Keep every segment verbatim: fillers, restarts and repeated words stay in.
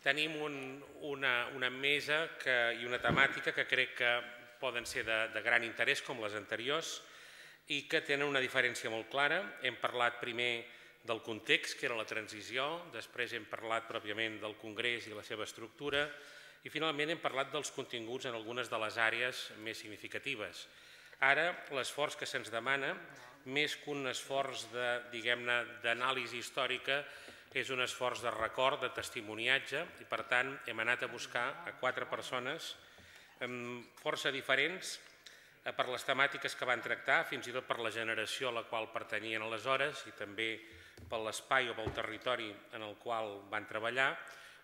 Tenim una mesa i una temàtica que crec que poden ser de gran interès, com les anteriors, i que tenen una diferència molt clara. Hem parlat primer del context, que era la transició, després hem parlat pròpiament del Congrés i la seva estructura, i finalment hem parlat dels continguts en algunes de les àrees més significatives. Ara, l'esforç que se'ns demana, més que un esforç d'anàlisi històrica, és un esforç de record, de testimoniatge, i per tant hem anat a buscar a quatre persones força diferents per les temàtiques que van tractar, fins i tot per la generació a la qual pertanyien aleshores i també per l'espai o pel territori en el qual van treballar,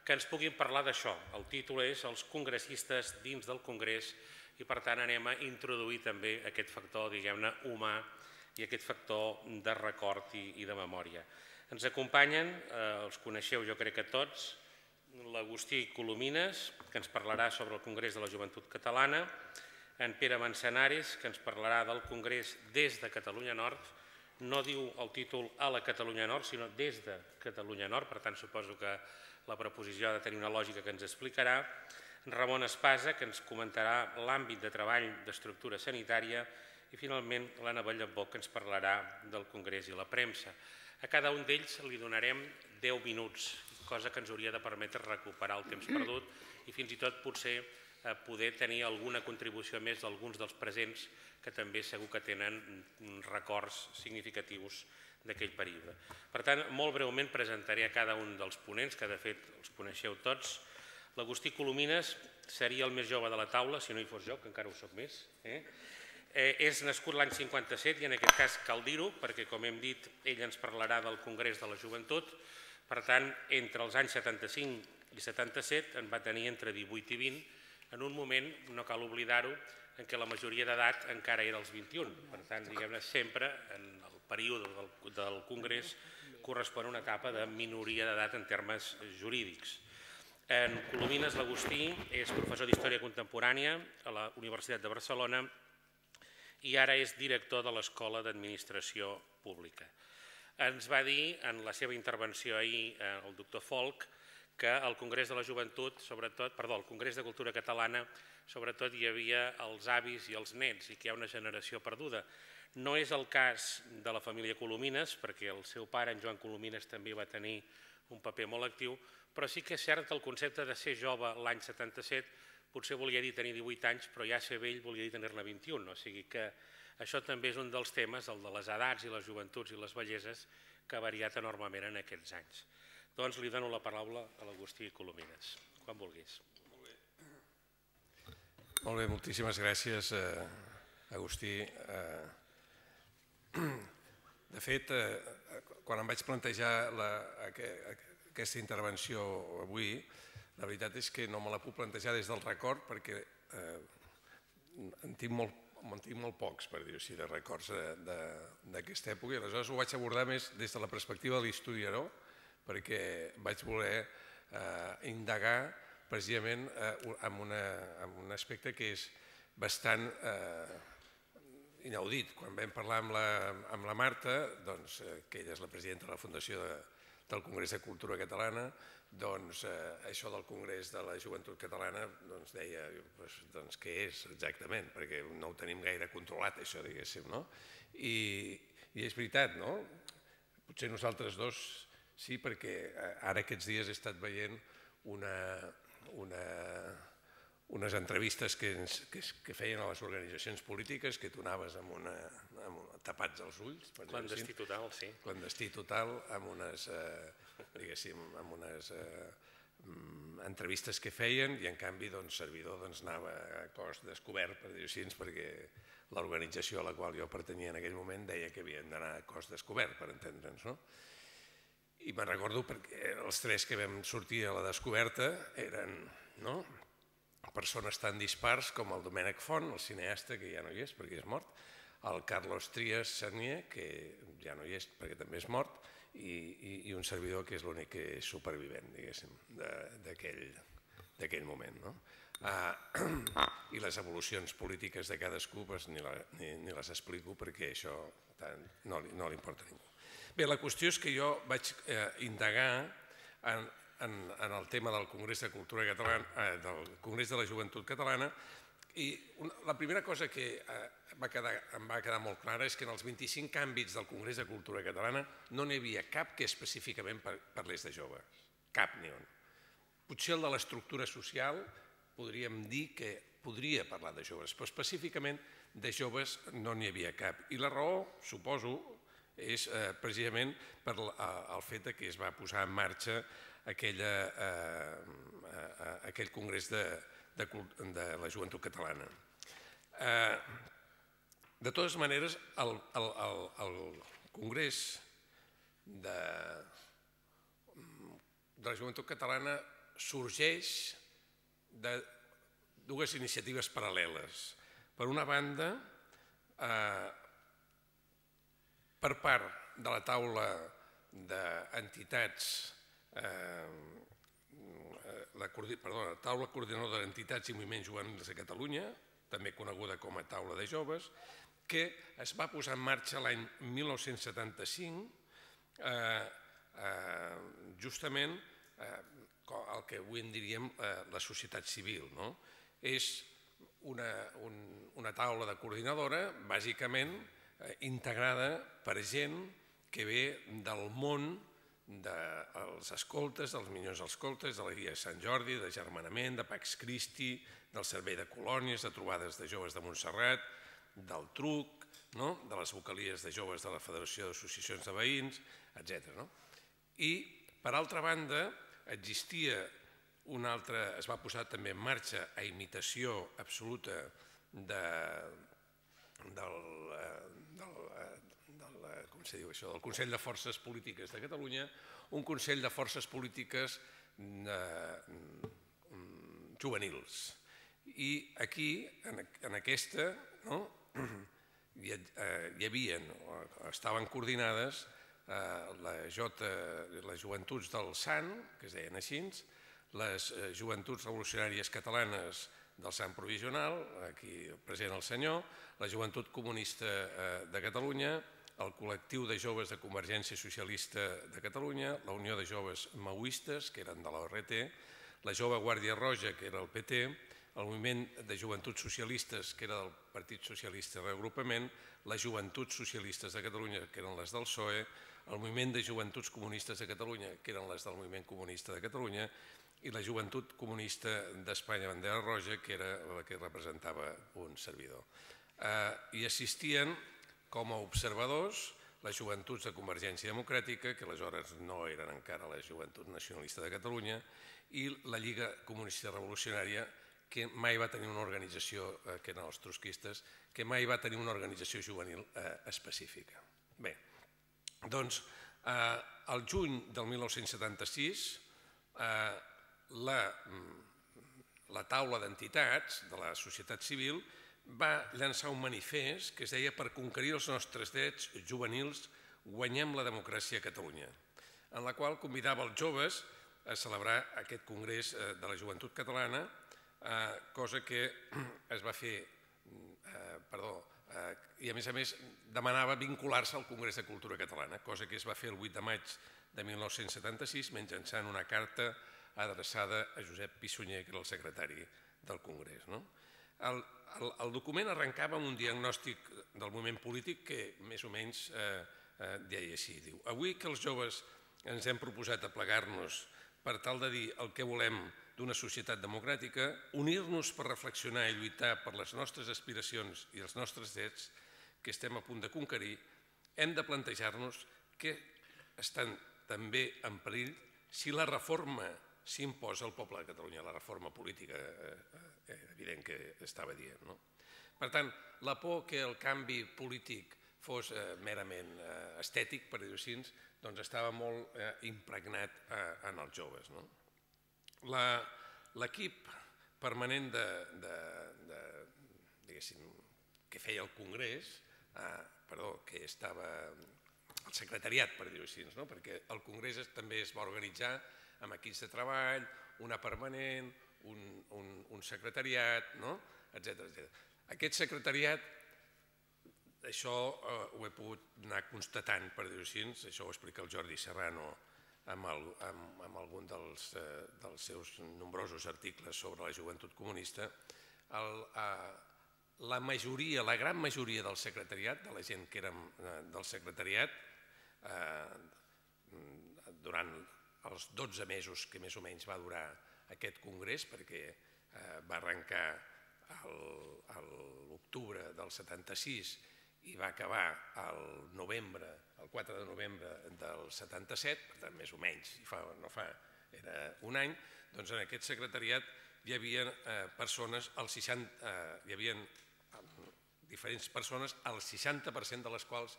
que ens puguin parlar d'això. El títol és Els congressistes dins del Congrés i, per tant, anem a introduir també aquest factor, diguem-ne, humà i aquest factor de record i de memòria. Ens acompanyen, els coneixeu jo crec que tots, l'Agustí Colomines, que ens parlarà sobre el Congrés de la Joventut Catalana, en Pere Manzanares, que ens parlarà del Congrés des de Catalunya Nord, no diu el títol a la Catalunya Nord, sinó des de Catalunya Nord, per tant suposo que la preposició ha de tenir una lògica que ens explicarà, Ramon Espasa, que ens comentarà l'àmbit de treball d'estructura sanitària, i finalment l'Anna Balletbò, que ens parlarà del Congrés i la premsa. A cada un d'ells li donarem deu minuts, cosa que ens hauria de permetre recuperar el temps perdut i fins i tot potser poder tenir alguna contribució més d'alguns dels presents que també segur que tenen records significatius d'aquell període. Per tant, molt breument presentaré a cada un dels ponents, que de fet els coneixeu tots. L'Agustí Colomines seria el més jove de la taula, si no hi fos jo, que encara ho soc més. És nascut l'any cinquanta-set i en aquest cas cal dir-ho, perquè com hem dit, ell ens parlarà del Congrés de la Joventut. Per tant, entre els anys setanta-cinc i setanta-set en va tenir entre divuit i vint, en un moment, no cal oblidar-ho, en què la majoria d'edat encara era els vint-i-un. Per tant, diguem-ne, sempre en el període del Congrés correspon a una etapa de minoria d'edat en termes jurídics. En Colomines l'Agustí és professor d'Història Contemporània a la Universitat de Barcelona i ara és director de l'Escola d'Administració Pública. Ens va dir, en la seva intervenció ahir, el doctor Folch, que al Congrés de la Joventut, sobretot, perdó, al Congrés de Cultura Catalana, sobretot hi havia els avis i els nets i que hi ha una generació perduda. No és el cas de la família Colomines, perquè el seu pare, en Joan Colomines, també va tenir un paper molt actiu, però sí que és cert que el concepte de ser jove l'any setanta-set potser volia dir tenir divuit anys, però ja ser vell volia dir tenir-ne vint-i-un. O sigui que això també és un dels temes, el de les edats i les joventuts i les velleses, que ha variat enormement en aquests anys. Doncs li dono la paraula a l'Agustí Colomines, quan vulguis. Molt bé, moltíssimes gràcies, Agustí. De fet, quan em vaig plantejar aquesta intervenció avui, la veritat és que no me la puc plantejar des del record perquè en tinc molt pocs, per dir-ho així, de records d'aquesta època i aleshores ho vaig abordar més des de la perspectiva de l'historiador perquè vaig voler indagar precisament en un aspecte que és bastant inaudit. Quan vam parlar amb la Marta, que ella és la presidenta de la Fundació del Congrés de Cultura Catalana, doncs això del Congrés de la Joventut Catalana deia què és exactament, perquè no ho tenim gaire controlat això, diguéssim. I és veritat, no? Potser nosaltres dos sí, perquè ara aquests dies he estat veient unes entrevistes que feien a les organitzacions polítiques que tu anaves tapats als ulls. Clandestí total, sí. Clandestí total, amb unes entrevistes que feien i en canvi servidor anava a cos descobert, per dir-ho així, perquè l'organització a la qual jo pertanyia en aquell moment deia que havien d'anar a cos descobert, per entendre'ns, no? I me'n recordo perquè els tres que vam sortir a la descoberta eren persones tan dispars com el Domènec Font, el cineasta, que ja no hi és perquè és mort, el Carlos Trias Cernier, que ja no hi és perquè també és mort, i un servidor que és l'únic que és supervivent, diguéssim, d'aquell moment. I les evolucions polítiques de cadascú ni les explico perquè això no li importa a ningú. Bé, la qüestió és que jo vaig indagar en el tema del Congrés de Cultura Catalana, del Congrés de la Joventut Catalana, i la primera cosa que em va quedar molt clara és que en els vint-i-cinc àmbits del Congrés de Cultura Catalana no n'hi havia cap que específicament parlés de joves, cap ni un. Potser el de l'estructura social podríem dir que podria parlar de joves, però específicament de joves no n'hi havia cap. I la raó, suposo, és precisament per el fet que es va posar en marxa aquell Congrés de la Joventut Catalana. De totes maneres, el Congrés de la Joventut Catalana sorgeix de dues iniciatives paral·leles. Per una banda, per part de la taula d'entitats, perdó, la taula coordinadora d'entitats i moviments juvenils de Catalunya, també coneguda com a taula de joves, que es va posar en marxa l'any mil nou-cents setanta-cinc, justament el que avui en diríem la societat civil. És una taula de coordinadora bàsicament integrada per gent que ve del món dels escoltes, dels minyons escoltes, de la Guia de Sant Jordi, de Germanament, de Pax Christi, del Servei de Colònies, de Trobades de Joves de Montserrat, del Truc, de les vocalies de joves de la Federació d'Associacions de Veïns, etcètera. I, per altra banda, existia un altre, es va posar també en marxa a imitació absoluta del Consell de Forces Polítiques de Catalunya, un Consell de Forces Polítiques juvenils. I aquí, en aquesta, hi havia, estaven coordinades les joventuts del Sant, que es deien així, les joventuts revolucionàries catalanes del Sant Provisional, aquí present el senyor, la Joventut Comunista de Catalunya, el Col·lectiu de Joves de Convergència Socialista de Catalunya, la Unió de Joves Maoistes, que eren de la O R T, la Jove Guàrdia Roja, que era el P T, el Moviment de Joventuts Socialistes, que era del Partit Socialista de Reagrupament, les Joventuts Socialistes de Catalunya, que eren les del P S O E, el Moviment de Joventuts Comunistes de Catalunya, que eren les del Moviment Comunista de Catalunya, i la Joventut Comunista d'Espanya Bandera Roja, que era la que representava un servidor. Hi assistien com a observadors les joventuts de Convergència Democràtica, que aleshores no eren encara la Joventut Nacionalista de Catalunya, i la Lliga Comunista Revolucionària, que mai va tenir una organització, que eren els trotskistes, que mai va tenir una organització juvenil específica. Bé, doncs, al juny del mil nou-cents setanta-sis, la taula d'entitats de la societat civil va llançar un manifest que es deia «Per conquerir els nostres drets juvenils guanyem la democràcia a Catalunya», en la qual convidava els joves a celebrar aquest Congrés de la Joventut Catalana, cosa que es va fer, perdó, i a més a més demanava vincular-se al Congrés de Cultura Catalana, cosa que es va fer el vuit de maig de mil nou-cents setanta-sis mitjançant una carta adreçada a Josep Pissunyer, que era el secretari del Congrés. El document arrencava amb un diagnòstic del moment polític que més o menys deia així. Diu: avui que els joves ens hem proposat aplegar-nos per tal de dir el que volem d'una societat democràtica, unir-nos per reflexionar i lluitar per les nostres aspiracions i els nostres drets que estem a punt de conquerir, hem de plantejar-nos que estan també en perill si la reforma s'imposa al poble de Catalunya, la reforma política, evident que estava dient. Per tant, la por que el canvi polític fos merament estètic, per dir-ho així, doncs estava molt impregnat en els joves. L'equip permanent que feia el Congrés, perdó, que estava el secretariat, per dir-ho així, perquè el Congrés també es va organitzar amb equips de treball, una permanent, un secretariat, etcètera. Aquest secretariat, això ho he pogut anar constatant, per dir-ho així, això ho explica el Jordi Serrano amb algun dels seus nombrosos articles sobre la joventut comunista, la majoria, la gran majoria del secretariat, de la gent que érem del secretariat, durant els dotze mesos que més o menys va durar aquest congrés, perquè va arrencar a l'octubre del setanta-sis i va acabar el novembre, el quatre de novembre del setanta-set, per tant, més o menys, no fa, era un any, doncs en aquest secretariat hi havia persones, hi havia diferents persones, el seixanta per cent de les quals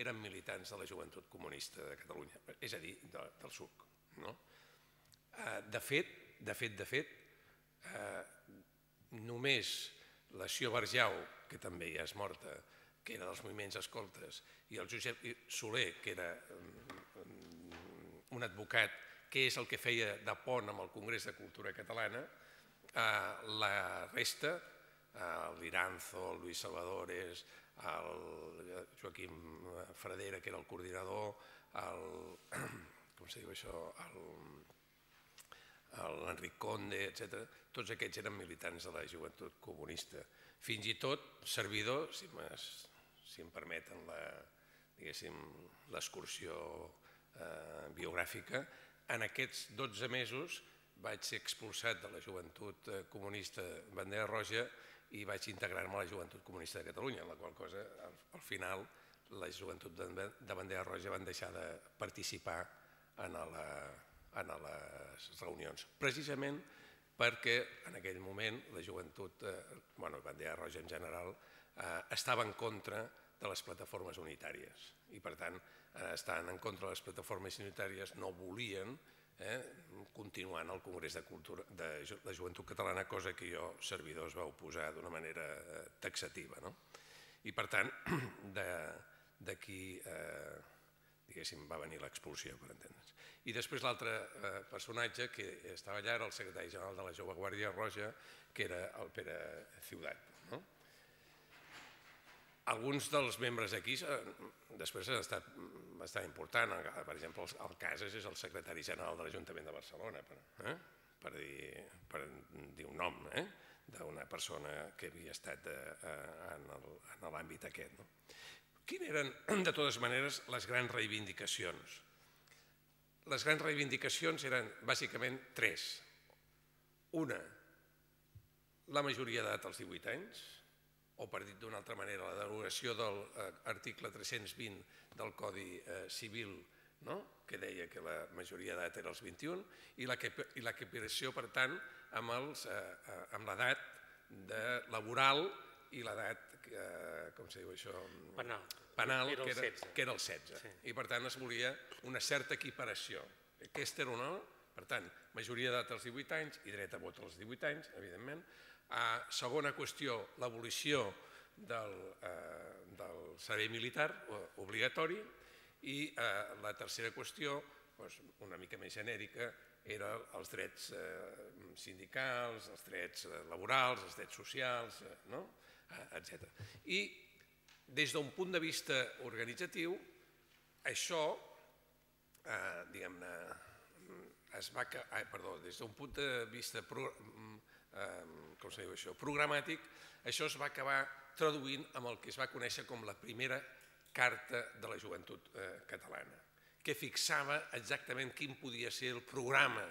eren militants de la joventut comunista de Catalunya, és a dir, del S U C. De fet, de fet, de fet, només la Sio Barjau, que també ja és morta, que era dels moviments escoltes, i el Josep Soler, que era un advocat, que és el que feia de pont amb el Congrés de Cultura Catalana, la resta, l'Iranzo, el Luis Salvador, el Joaquim Fradera, que era el coordinador, com se diu això, l'Enric Conde, etcètera, tots aquests eren militants de la joventut comunista. Fins i tot servidor, si em permeten l'excursió biogràfica, en aquests dotze mesos vaig ser expulsat de la joventut comunista Bandera Roja i vaig integrar-me a la joventut comunista de Catalunya, en la qual cosa, al final, la joventut de Bandera Roja van deixar de participar en les reunions, precisament perquè en aquell moment la joventut, bueno, Bandera Roja en general, estava en contra de les plataformes unitàries i, per tant, estant en contra de les plataformes unitàries no volien continuar en el Congrés de la Joventut Catalana, cosa que jo, servidor, es va oposar d'una manera taxativa. I, per tant, d'aquí va venir l'expulsió, per entendre'ns. I després l'altre personatge que estava allà era el secretari general de la Jove Guàrdia Roja, que era el Pere Ciudad. Alguns dels membres aquí després han estat bastant importants. Per exemple, el Casas és el secretari general de l'Ajuntament de Barcelona, per dir un nom d'una persona que havia estat en l'àmbit aquest. Quines eren, de totes maneres, les grans reivindicacions? Les grans reivindicacions eren bàsicament tres. Una, la majoria d'edat als divuit anys, o per dir d'una altra manera, la derogació de l'article tres-cents vint del Codi Civil, que deia que la majoria d'edat era els vint-i-un, i la equiparació, per tant, amb l'edat laboral i l'edat, com se diu això? Penal, que era el setze. I per tant es volia una certa equiparació. Aquesta era una, per tant, majoria d'edat als divuit anys i dret a vot als divuit anys, evidentment. Segona qüestió, l'abolició del servei militar obligatori. I la tercera qüestió, una mica més genèrica, eren els drets sindicals, els drets laborals, els drets socials, no? etcètera. I des d'un punt de vista organitzatiu, això, diguem-ne, es va... Perdó, des d'un punt de vista programàtic, això es va acabar traduint amb el que es va conèixer com la primera carta de la joventut catalana, que fixava exactament quin podia ser el programa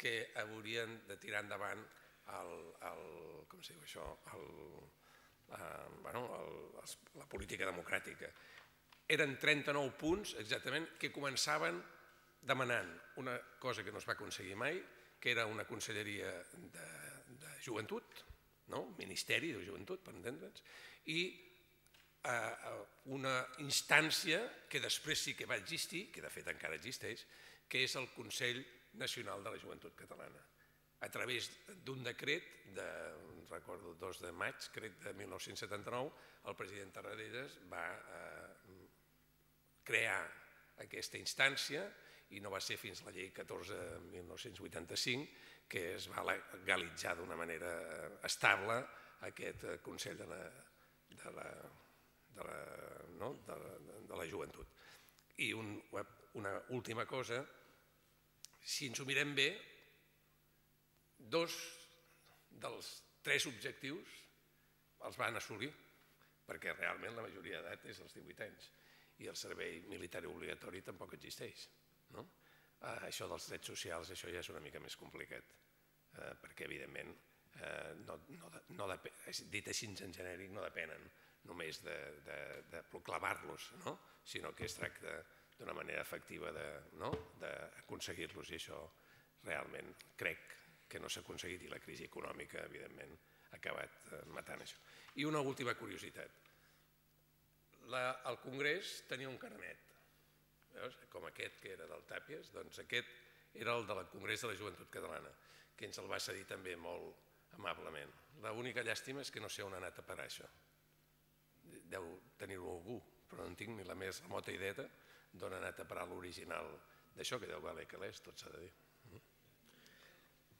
que haurien de tirar endavant la política democràtica. Eren trenta-nou punts, exactament, que començaven demanant una cosa que no es va aconseguir mai, que era una conselleria de joventut, Ministeri de Joventut, per entendre'ns, i una instància que després sí que va existir, que de fet encara existeix, que és el Consell Nacional de la Joventut Catalana, a través d'un decret, recordo dos de maig, crec de mil nou-cents setanta-nou, el president Tarradellas va crear aquesta instància i no va ser fins la llei catorze de mil nou-cents vuitanta-cinc que es va legalitzar d'una manera estable aquest Consell de la Joventut. I una última cosa, si ens ho mirem bé, dos dels tres objectius els van assolir, perquè realment la majoria d'edat és dels divuit anys i el servei militar obligatori tampoc existeix. Això dels drets socials, això ja és una mica més complicat, perquè evidentment, dit així en genèric, no depenen només de proclamar-los, sinó que es tracta d'una manera efectiva d'aconseguir-los, i això realment crec que no s'ha aconseguit, i la crisi econòmica, evidentment, ha acabat matant això. I una última curiositat. El Congrés tenia un carnet, com aquest que era del Tàpies, doncs aquest era el del Congrés de la Joventut Catalana, que ens el va cedir també molt amablement. L'única llàstima és que no sé on ha anat a parar això. Deu tenir-ho algú, però no en tinc ni la més remota idea d'on ha anat a parar l'original d'això, que deu valer calés, tot s'ha de dir.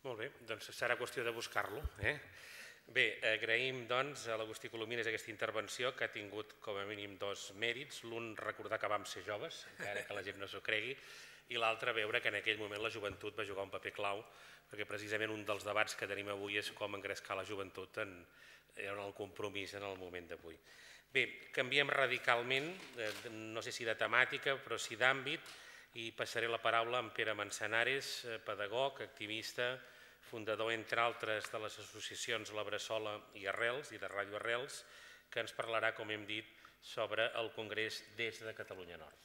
Molt bé, doncs serà qüestió de buscar-lo. Bé, agraïm doncs a l'Agustí Colomines aquesta intervenció, que ha tingut com a mínim dos mèrits. L'un, recordar que vam ser joves, encara que la gent no s'ho cregui, i l'altre, veure que en aquell moment la joventut va jugar un paper clau, perquè precisament un dels debats que tenim avui és com engrescar la joventut en el compromís en el moment d'avui. Bé, canviem radicalment, no sé si de temàtica, però sí d'àmbit, i passaré la paraula a Pere Manzanares, pedagog, activista, fundador, entre altres, de les associacions La Bressola i Arrels, i de Ràdio Arrels, que ens parlarà, com hem dit, sobre el Congrés des de Catalunya Nord.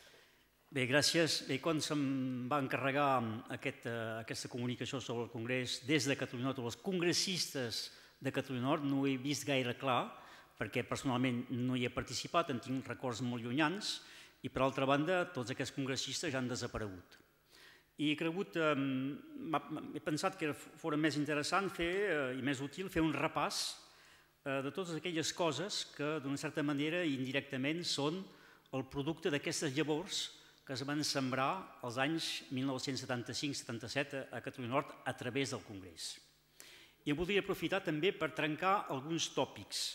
Bé, gràcies. Bé, quan se'm va encarregar aquesta comunicació sobre el Congrés des de Catalunya Nord, o els congressistes de Catalunya Nord, no ho he vist gaire clar, perquè personalment no hi he participat, en tinc records molt llunyans, i per altra banda, tots aquests congressistes ja han desaparegut. I he pensat que fos més interessant i més útil fer un repàs de totes aquelles coses que, d'una certa manera, indirectament, són el producte d'aquestes llavors que es van sembrar als anys mil nou-cents setanta-cinc setanta-set a Catalunya Nord a través del Congrés. I em voldria aprofitar també per trencar alguns tòpics,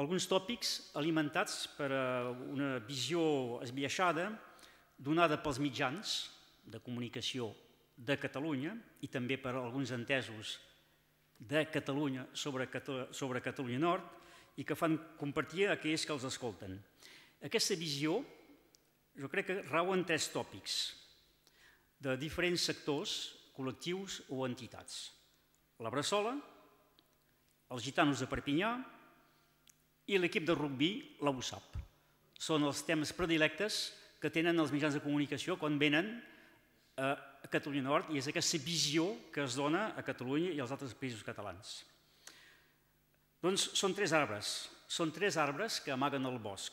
alguns tòpics alimentats per una visió esbiaixada donada pels mitjans de comunicació de Catalunya i també per alguns entesos de Catalunya sobre Catalunya Nord i que fan compartir a aquells que els escolten. Aquesta visió jo crec que rau en tres tòpics de diferents sectors, col·lectius o entitats. La Bressola, els gitanos de Perpinyà i l'equip de rugbi, la U S A P. Són els temes predilectes que tenen els mitjans de comunicació quan venen a Catalunya Nord, i és aquesta visió que es dona a Catalunya i als altres països catalans. Doncs són tres arbres, són tres arbres que amaguen el bosc.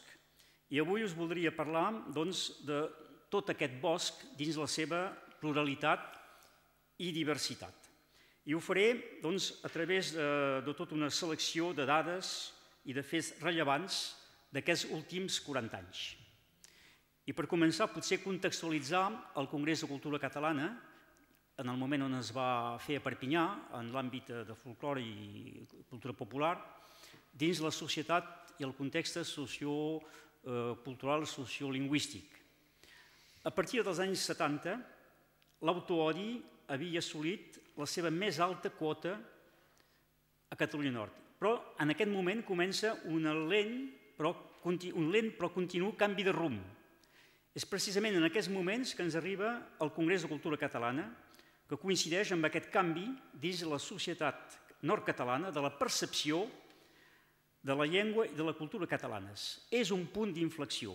I avui us voldria parlar de tot aquest bosc dins la seva pluralitat i diversitat. I ho faré a través de tota una selecció de dades i de fets rellevants d'aquests últims quaranta anys. I per començar, potser contextualitzar el Congrés de Cultura Catalana en el moment on es va fer a Perpinyà, en l'àmbit de folklore i cultura popular, dins la societat i el context sociocultural, sociolingüístic. A partir dels anys setanta, l'autoodi havia assolit la seva més alta quota a Catalunya Nord. Però en aquest moment comença un lent però continu canvi de rumb. És precisament en aquests moments que ens arriba el Congrés de Cultura Catalana, que coincideix amb aquest canvi dins la societat nord-catalana de la percepció de la llengua i de la cultura catalanes. És un punt d'inflexió.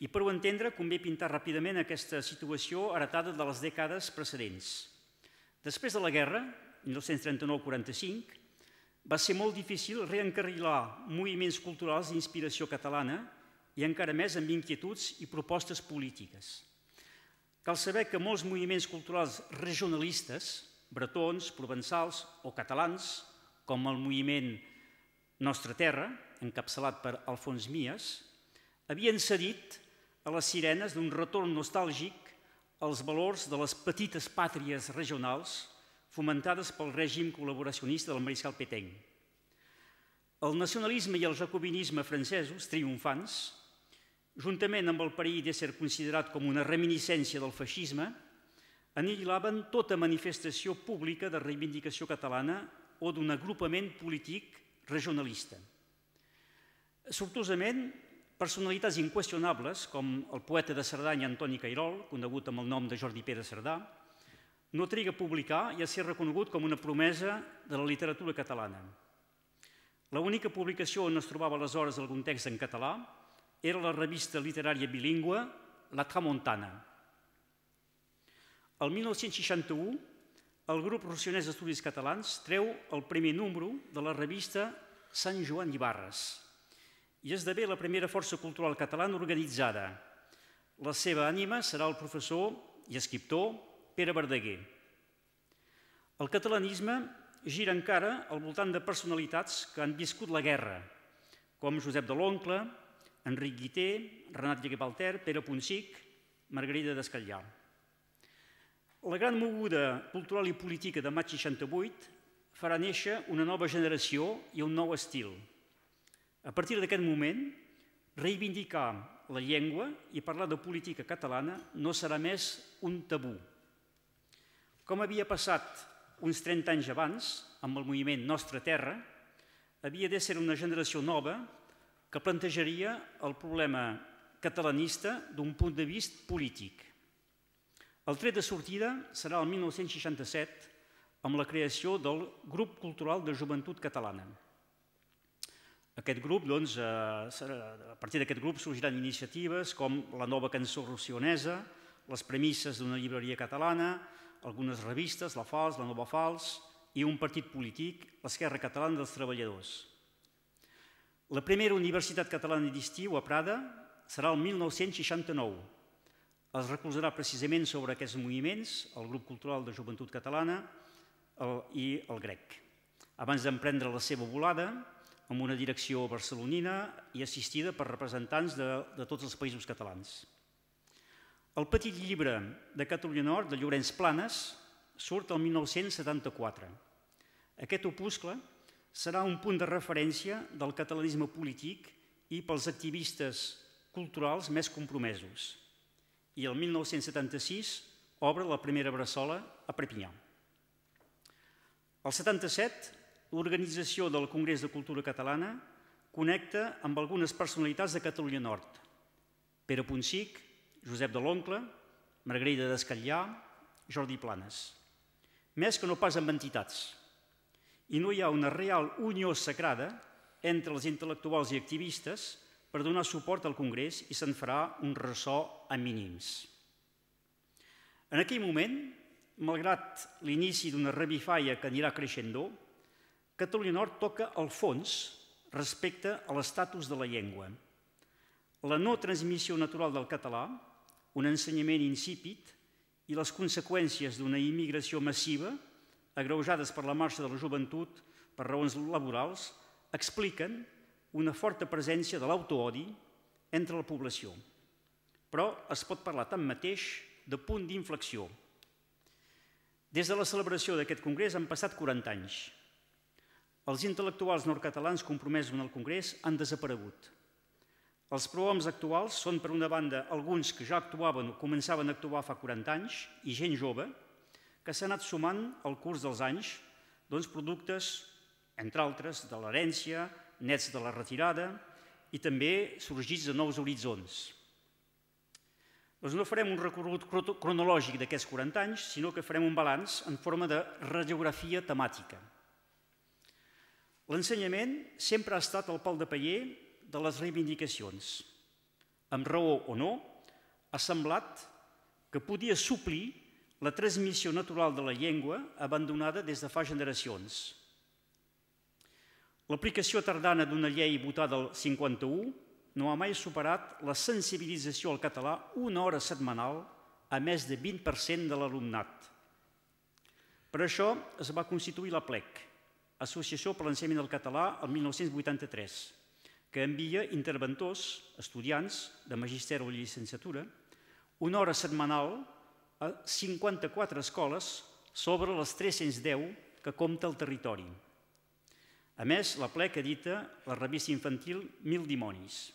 I per ho entendre, convé pintar ràpidament aquesta situació heretada de les dècades precedents. Després de la guerra, mil nou-cents trenta-nou quaranta-cinc, va ser molt difícil reencarrilar moviments culturals d'inspiració catalana i encara més amb inquietuds i propostes polítiques. Cal saber que molts moviments culturals regionalistes, bretons, provençals o catalans, com el moviment Nostra Terra, encapçalat per Alphonse Mias, havien cedit a les sirenes d'un retorn nostàlgic als valors de les petites pàtries regionals fomentades pel règim col·laboracionista del mariscal Pétain. El nacionalisme i el jacobinisme francesos, triomfants, juntament amb el perill d'ésser considerat com una reminiscència del feixisme, anihilaven tota manifestació pública de reivindicació catalana o d'un agrupament polític regionalista. Sortosament, personalitats inqüestionables, com el poeta de Cerdanya Antoni Cairol, conegut amb el nom de Jordi Pere Cerdà, no triga a publicar i a ser reconegut com una promesa de la literatura catalana. L'única publicació on es trobava aleshores algun text en català era la revista literària bilingüe La Tramontana. El mil nou-cents seixanta-u, el grup Rossionès d'Estudis Catalans treu el primer número de la revista Sant Joan Ibarres i esdevé la primera força cultural catalana organitzada. La seva ànima serà el professor i escriptor Pere Verdaguer. El catalanisme gira encara al voltant de personalitats que han viscut la guerra, com Josep de l'Oncle, Enric Guité, Renat Llegué-Valter, Pere Puncic, Margarida d'Escallà. La gran moguda cultural i política de maig seixanta-vuit farà néixer una nova generació i un nou estil. A partir d'aquest moment, reivindicar la llengua i parlar de política catalana no serà més un tabú. Com havia passat uns trenta anys abans, amb el moviment Nostra Terra, havia de ser una generació nova que plantejaria el problema catalanista d'un punt de vist polític. El tret de sortida serà el mil nou-cents seixanta-set, amb la creació del Grup Cultural de Joventut Catalana. Aquest grup, doncs, a partir d'aquest grup sorgiran iniciatives com la nova cançó rossionesa, les premisses d'una llibreria catalana, algunes revistes, la Fals, la Nova Fals, i un partit polític, l'Esquerra Catalana dels Treballadors. La primera Universitat Catalana d'Estiu a Prada serà el mil nou-cents seixanta-nou. Es recolzarà precisament sobre aquests moviments el Grup Cultural de Joventut Catalana i el grec. Abans d'emprendre la seva volada, amb una direcció barcelonina i assistida per representants de tots els països catalans. El petit llibre de Catalunya Nord, de Llorenç Planes, surt el mil nou-cents setanta-quatre. Aquest opuscle serà un punt de referència del catalanisme polític i pels activistes culturals més compromesos. I el mil nou-cents setanta-sis obre la primera bressola a Perpinyà. El setanta-set, l'organització del Congrés de Cultura Catalana connecta amb algunes personalitats de Catalunya Nord. Pere Puncic, Josep de l'Oncle, Margarida d'Escallà, Jordi Planes. Més que no pas amb entitats. I no hi ha una real unió sagrada entre els intel·lectuals i activistes per donar suport al Congrés i se'n farà un ressò a mínims. En aquell moment, malgrat l'inici d'una revifaia que anirà creixendo, Catalunya Nord toca el fons respecte a l'estatus de la llengua. La no transmissió natural del català, un ensenyament insípid i les conseqüències d'una immigració massiva, agreujades per la marxa de la joventut per raons laborals, expliquen una forta presència de l'autoodi entre la població. Però es pot parlar tanmateix de punt d'inflexió. Des de la celebració d'aquest congrés han passat quaranta anys. Els intel·lectuals nord-catalans compromesos en el Congrés han desaparegut. Els prohoms actuals són, per una banda, alguns que ja actuaven o començaven a actuar fa quaranta anys i gent jove que s'ha anat sumant al curs dels anys, doncs productes, entre altres, de l'herència, nets de la retirada i també sorgits de nous horitzons. Doncs no farem un recorregut cronològic d'aquests quaranta anys, sinó que farem un balanç en forma de radiografia temàtica. L'ensenyament sempre ha estat el pal de paller de les reivindicacions. Amb raó o no, ha semblat que podia suplir la transmissió natural de la llengua abandonada des de fa generacions. L'aplicació tardana d'una llei votada el cinquanta-u no ha mai superat la sensibilització al català una hora setmanal a més de vint per cent de l'alumnat. Per això es va constituir la P L E C, Associació per l'Ensenyament del Català, el mil nou-cents vuitanta-tres, que envia interventors, estudiants de magisteri o llicenciatura, una hora setmanal a cinquanta-quatre escoles sobre les tres-cents deu que compta el territori. A més, la P L E C edita la revista infantil Mil Dimonis.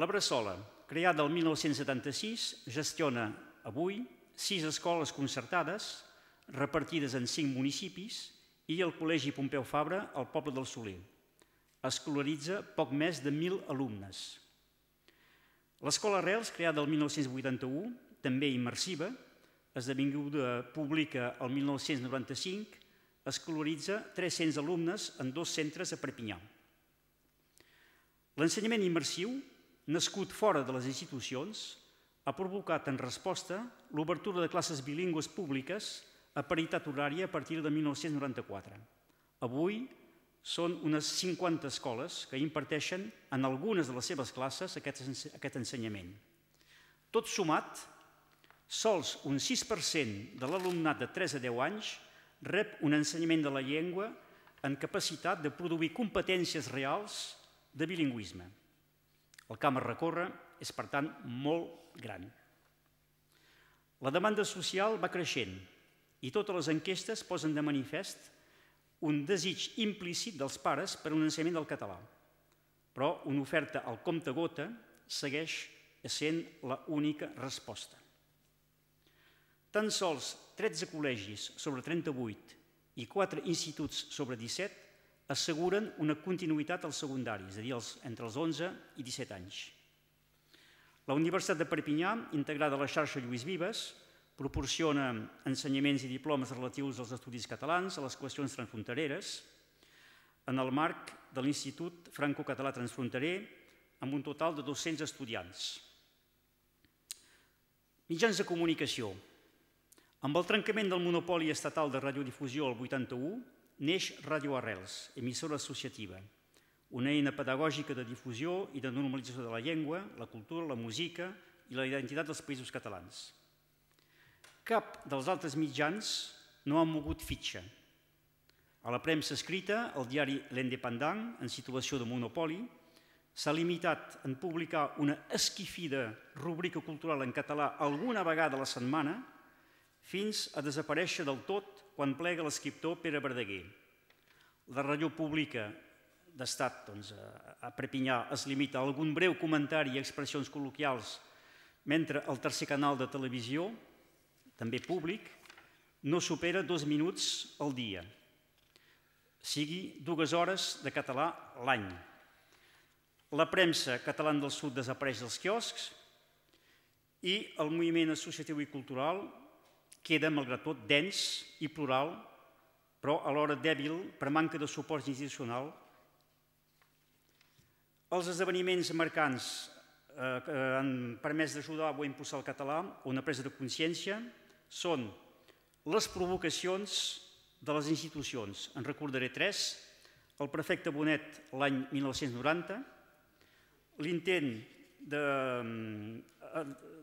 La Bressola, creada el mil nou-cents setanta-sis, gestiona avui sis escoles concertades repartides en cinc municipis i el Col·legi Pompeu Fabra al poble del Soler. Escolaritza poc més de mil alumnes. L'Escola Arrels, creada el mil nou-cents vuitanta-u, també immersiva, esdevinguda pública el mil nou-cents noranta-cinc, escolaritza tres-cents alumnes en dos centres a Perpinyà. L'ensenyament immersiu, nascut fora de les institucions, ha provocat en resposta l'obertura de classes bilingües públiques a paritat horària a partir de mil nou-cents noranta-quatre. Avui són unes cinquanta escoles que imparteixen en algunes de les seves classes aquest ensenyament. Tot sumat, sols un sis per cent de l'alumnat de tres a deu anys rep un ensenyament de la llengua en capacitat de produir competències reals de bilingüisme. El camp a recórrer és, per tant, molt gran. La demanda social va creixent i totes les enquestes posen de manifest un desig implícit dels pares per un ensenyament del català. Però una oferta al compte-gota segueix sent l'única resposta. Tan sols tretze col·legis sobre trenta-vuit i quatre instituts sobre disset asseguren una continuïtat al secundari, és a dir, entre els onze i disset anys. La Universitat de Perpinyà, integrada a la xarxa Lluís Vives, proporciona ensenyaments i diplomes relatius als estudis catalans, a les qüestions transfrontereres, en el marc de l'Institut Franco-Català Transfronterer, amb un total de dos-cents estudiants. Mitjans de comunicació. Amb el trencament del monopoli estatal de radiodifusió al vuitanta-u, neix Ràdio Arrels, emissora associativa, una eina pedagògica de difusió i de normalització de la llengua, la cultura, la música i la identitat dels països catalans. Cap dels altres mitjans no ha mogut fitxa. A la premsa escrita, el diari L'Independent, en situació de monopoli, s'ha limitat en publicar una esquifida rubrica cultural en català alguna vegada a la setmana, fins a desaparèixer del tot quan plega l'escriptor Pere Verdaguer. La ràdio pública d'estat a Perpinyà es limita a algun breu comentari i expressions col·loquials, mentre el tercer canal de televisió, també públic, no supera dos minuts al dia, sigui dues hores de català l'any. La premsa catalana del sud desapareix dels quioscs i el moviment associatiu i cultural queda, malgrat tot, dens i plural, però alhora dèbil per manca de suport institucional. Els esdeveniments mercants han permès d'ajudar o impulsar el català o una presa de consciència són les provocacions de les institucions. En recordaré tres: el prefecte Bonet l'any mil nou-cents noranta, l'intent de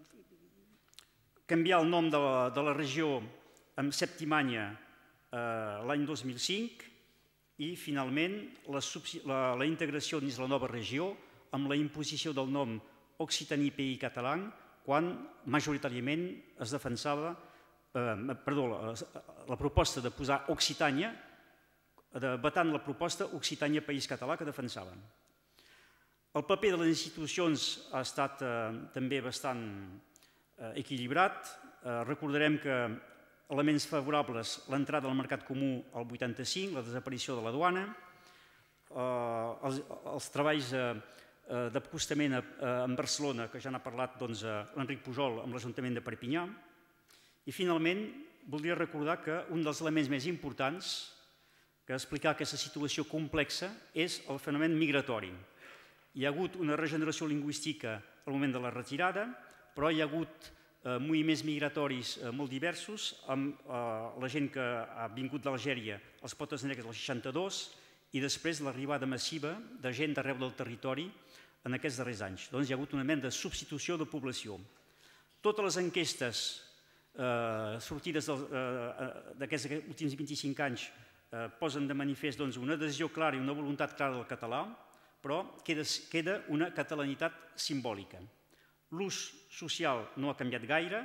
canviar el nom de la regió amb Septimània l'any dos mil cinc i, finalment, la integració dins la nova regió amb la imposició del nom Occitaní Pays Català quan majoritàriament es defensava la proposta de posar Occitània, vetant la proposta Occitània País Català que defensaven. El paper de les institucions ha estat també bastant equilibrat. Recordarem que elements favorables: l'entrada al mercat comú al vuitanta-cinc, la desaparició de la duana, els treballs d'acostament en Barcelona, que ja n'ha parlat l'Enric Pujol amb l'Ajuntament de Perpinyà. I finalment voldria recordar que un dels elements més importants que explicar aquesta situació complexa és el fenomen migratori. Hi ha hagut una regeneració lingüística al moment de la retirada, però hi ha hagut moviments migratoris molt diversos, amb la gent que ha vingut d'Algèria, els potes negres del seixanta-dos, i després l'arribada massiva de gent d'arreu del territori en aquests darrers anys. Doncs hi ha hagut una mena de substitució de població. Totes les enquestes sortides d'aquests últims vint-i-cinc anys posen de manifest una adhesió clara i una voluntat clara del català, però queda una catalanitat simbòlica. L'ús social no ha canviat gaire,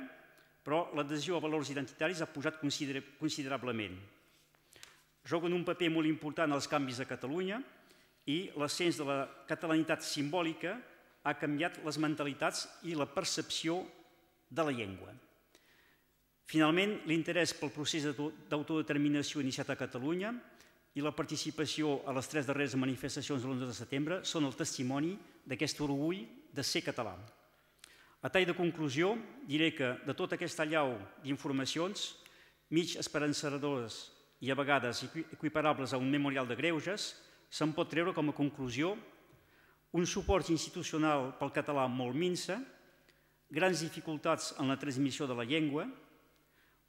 però l'adhesió a valors identitaris ha pujat considerablement. Juguen un paper molt important els canvis a Catalunya i l'ascens de la catalanitat simbòlica ha canviat les mentalitats i la percepció de la llengua. Finalment, l'interès pel procés d'autodeterminació iniciat a Catalunya i la participació a les tres darreres manifestacions de l'onze de setembre són el testimoni d'aquest orgull de ser català. A tall de conclusió, diré que de tota aquesta allau d'informacions, mig esperançadores i a vegades equiparables a un memorial de greuges, se'n pot treure com a conclusió un suport institucional pel català molt minsa, grans dificultats en la transmissió de la llengua,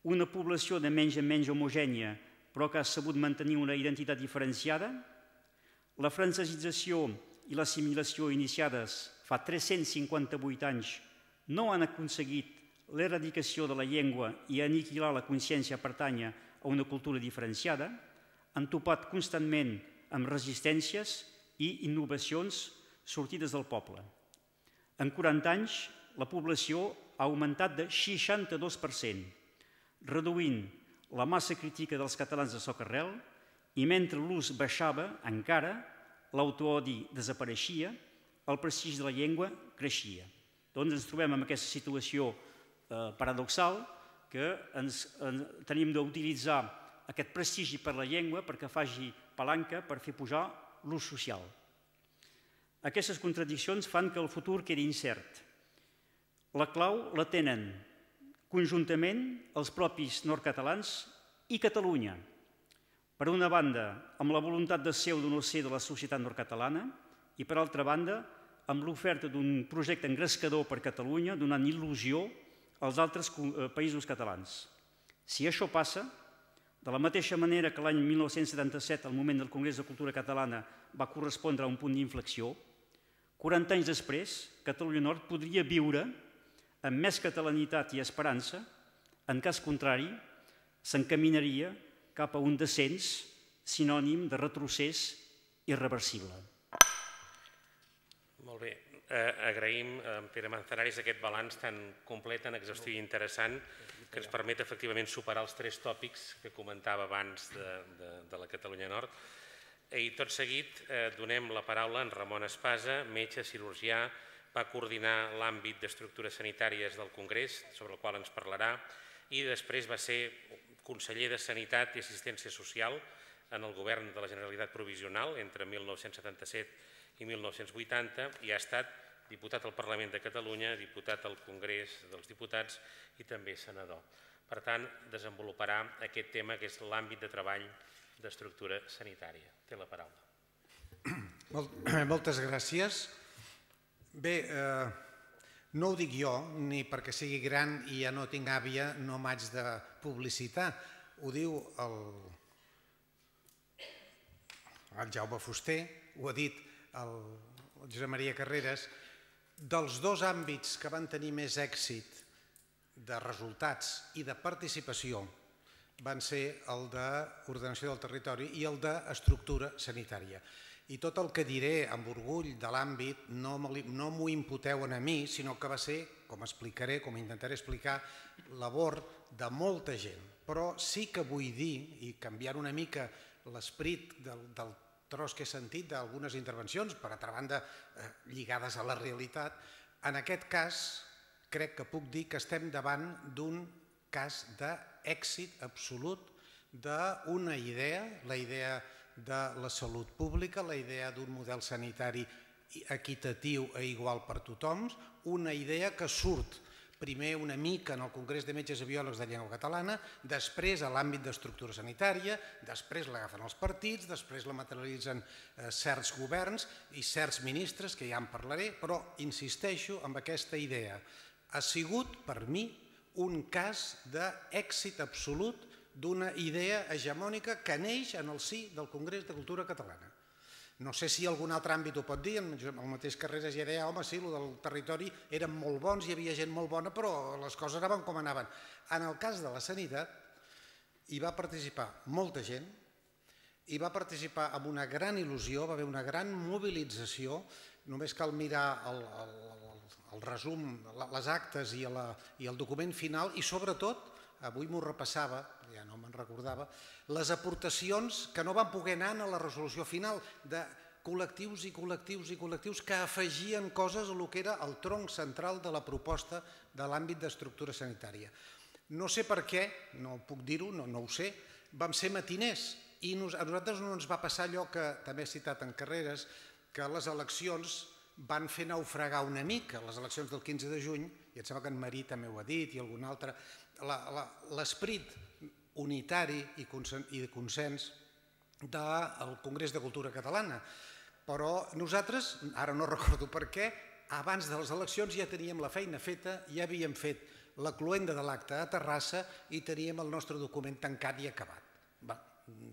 una població de menys en menys homogènia però que ha sabut mantenir una identitat diferenciada, la francesització i l'assimilació iniciades fa tres-cents cinquanta-vuit anys no han aconseguit l'eradicació de la llengua i aniquilar la consciència pertània a una cultura diferenciada, han topat constantment amb resistències i innovacions sortides del poble. En quaranta anys, la població ha augmentat de seixanta-dos per cent, reduint la massa crítica dels catalans de socarrel, i mentre l'ús baixava encara, l'autoodi desapareixia, el prestigi de la llengua creixia. Doncs ens trobem en aquesta situació paradoxal que tenim d'utilitzar aquest prestigi per la llengua perquè faci palanca per fer pujar l'ús social. Aquestes contradiccions fan que el futur quedi incert. La clau la tenen conjuntament els propis nord-catalans i Catalunya. Per una banda, amb la voluntat de ser o de no ser de la societat nord-catalana i, per altra banda, amb l'oferta d'un projecte engrescador per Catalunya donant il·lusió als altres països catalans. Si això passa, de la mateixa manera que l'any mil nou-cents setanta-set, al moment del Congrés de Cultura Catalana, va correspondre a un punt d'inflexió, quaranta anys després, Catalunya Nord podria viure amb més catalanitat i esperança. En cas contrari, s'encaminaria cap a un descens sinònim de retrocés irreversible. Molt bé. Agraïm a Pere Manzanares aquest balanç tan complet, tan exhaustiu i interessant que ens permet efectivament superar els tres tòpics que comentava abans de la Catalunya Nord. I tot seguit donem la paraula a en Ramon Espasa, metge cirurgià, va coordinar l'àmbit d'estructures sanitàries del Congrés, sobre el qual ens parlarà, i després va ser conseller de Sanitat i Assistència Social en el govern de la Generalitat Provisional entre mil nou-cents setanta-set i mil nou-cents vuitanta i ha estat diputat al Parlament de Catalunya, diputat al Congrés dels Diputats i també senador. Per tant, desenvoluparà aquest tema que és l'àmbit de treball d'estructura sanitària. Té la paraula. Moltes gràcies. Bé, no ho dic jo, ni perquè sigui gran i ja no tinc àvia no m'haig de publicitar. Ho diu el Jaume Fuster, ho ha dit el Josep Maria Carreras. Dels dos àmbits que van tenir més èxit de resultats i de participació van ser el d'ordenació del territori i el d'estructura sanitària. I tot el que diré amb orgull de l'àmbit no m'ho imputeu a mi, sinó que va ser, com explicaré, com intentaré explicar, labor de molta gent. Però sí que vull dir, i canviant una mica l'esperit del tros que he sentit d'algunes intervencions, per altra banda lligades a la realitat, en aquest cas crec que puc dir que estem davant d'un cas d'èxit absolut d'una idea, la idea de la salut pública, la idea d'un model sanitari equitatiu i igual per tothom, una idea que surt primer una mica en el Congrés de Metges i Biòlegs de Llengua Catalana, després a l'àmbit d'estructura sanitària, després l'agafen els partits, després la materialitzen certs governs i certs ministres, que ja en parlaré, però insisteixo en aquesta idea. Ha sigut per mi un cas d'èxit absolut d'una idea hegemònica que neix en el si del Congrés de Cultura Catalana. No sé si algun altre àmbit ho pot dir, el mateix Carreras ja deia, home, sí, el del territori eren molt bons, hi havia gent molt bona, però les coses anaven com anaven. En el cas de la sanitat, hi va participar molta gent, hi va participar amb una gran il·lusió, va haver una gran mobilització, només cal mirar el resum, les actes i el document final, i sobretot, avui m'ho repassava, ja no me'n recordava, les aportacions que no van poder anar a la resolució final de col·lectius i col·lectius i col·lectius que afegien coses a lo que era el tronc central de la proposta de l'àmbit d'estructura sanitària. No sé per què, no puc dir-ho, no ho sé, vam ser matiners i a nosaltres no ens va passar allò que també he citat en Carreras, que les eleccions van fer naufragar una mica, les eleccions del quinze de juny, i em sembla que en Marí també ho ha dit i algun altre, l'esperit unitari i de consens del Congrés de Cultura Catalana. Però nosaltres, ara no recordo per què, abans de les eleccions ja teníem la feina feta, ja havíem fet la cloenda de l'acte a Terrassa i teníem el nostre document tancat i acabat.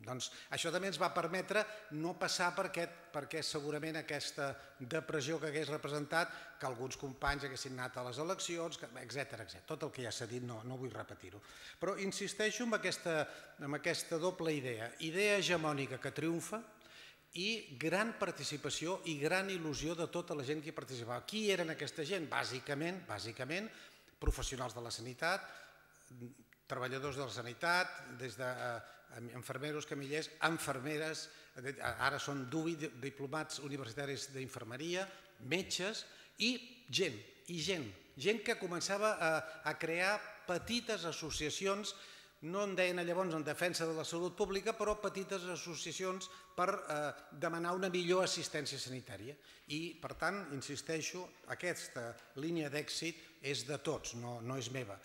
Doncs això també ens va permetre no passar per aquest, perquè segurament aquesta depressió que hagués representat, que alguns companys haguessin anat a les eleccions, etcètera. Tot el que ja s'ha dit, no vull repetir-ho. Però insisteixo en aquesta doble idea. Idea hegemònica que triomfa i gran participació i gran il·lusió de tota la gent que hi participava. Qui eren aquesta gent? Bàsicament, bàsicament, professionals de la sanitat, treballadors de la sanitat, des de infermeros, camillers, infermeres, ara són D U I, diplomats universitaris d'infermeria, metges i gent, i gent, gent que començava a crear petites associacions, no en deien llavors en defensa de la salut pública, però petites associacions per demanar una millor assistència sanitària. I, per tant, insisteixo, aquesta línia d'èxit és de tots, no és meva.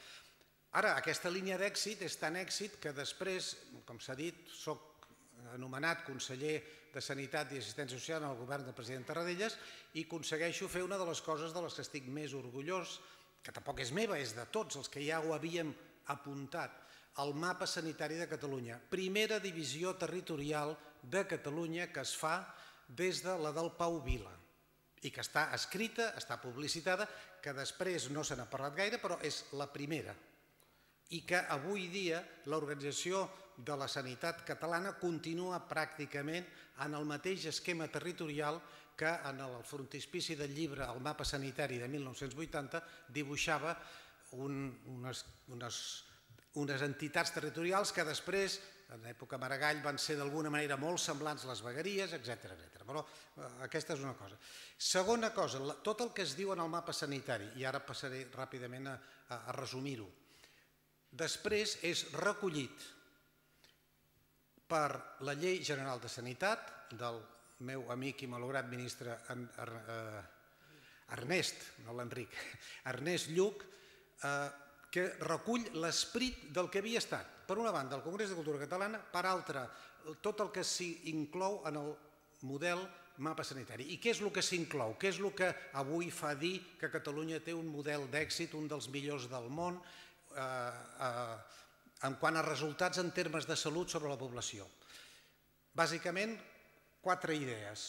Ara, aquesta línia d'èxit és tan èxit que després, com s'ha dit, soc anomenat conseller de Sanitat i Assistència Social en el govern del president Tarradellas i aconsegueixo fer una de les coses de les que estic més orgullós, que tampoc és meva, és de tots els que ja ho havíem apuntat, al mapa sanitari de Catalunya. Primera divisió territorial de Catalunya que es fa des de la del Pau Vila i que està escrita, està publicitada, que després no se n'ha parlat gaire, però és la primera. I que avui dia l'organització de la sanitat catalana continua pràcticament en el mateix esquema territorial que en el frontispici del llibre El mapa sanitari de mil nou-cents vuitanta dibuixava unes entitats territorials que després, en l'època Maragall, van ser d'alguna manera molt semblants les vegueries, etcètera. Però aquesta és una cosa. Segona cosa, tot el que es diu en el mapa sanitari, i ara passaré ràpidament a resumir-ho, després és recollit per la Llei General de Sanitat del meu amic i malograt ministre Ernest, no l'Enric, Ernest Lluch, que recull l'esperit del que havia estat, per una banda, el Congrés de Cultura Catalana, per altra, tot el que s'inclou en el model mapa sanitari. I què és el que s'inclou? Què és el que avui fa dir que Catalunya té un model d'èxit, un dels millors del món, en quant a resultats en termes de salut sobre la població. Bàsicament, quatre idees.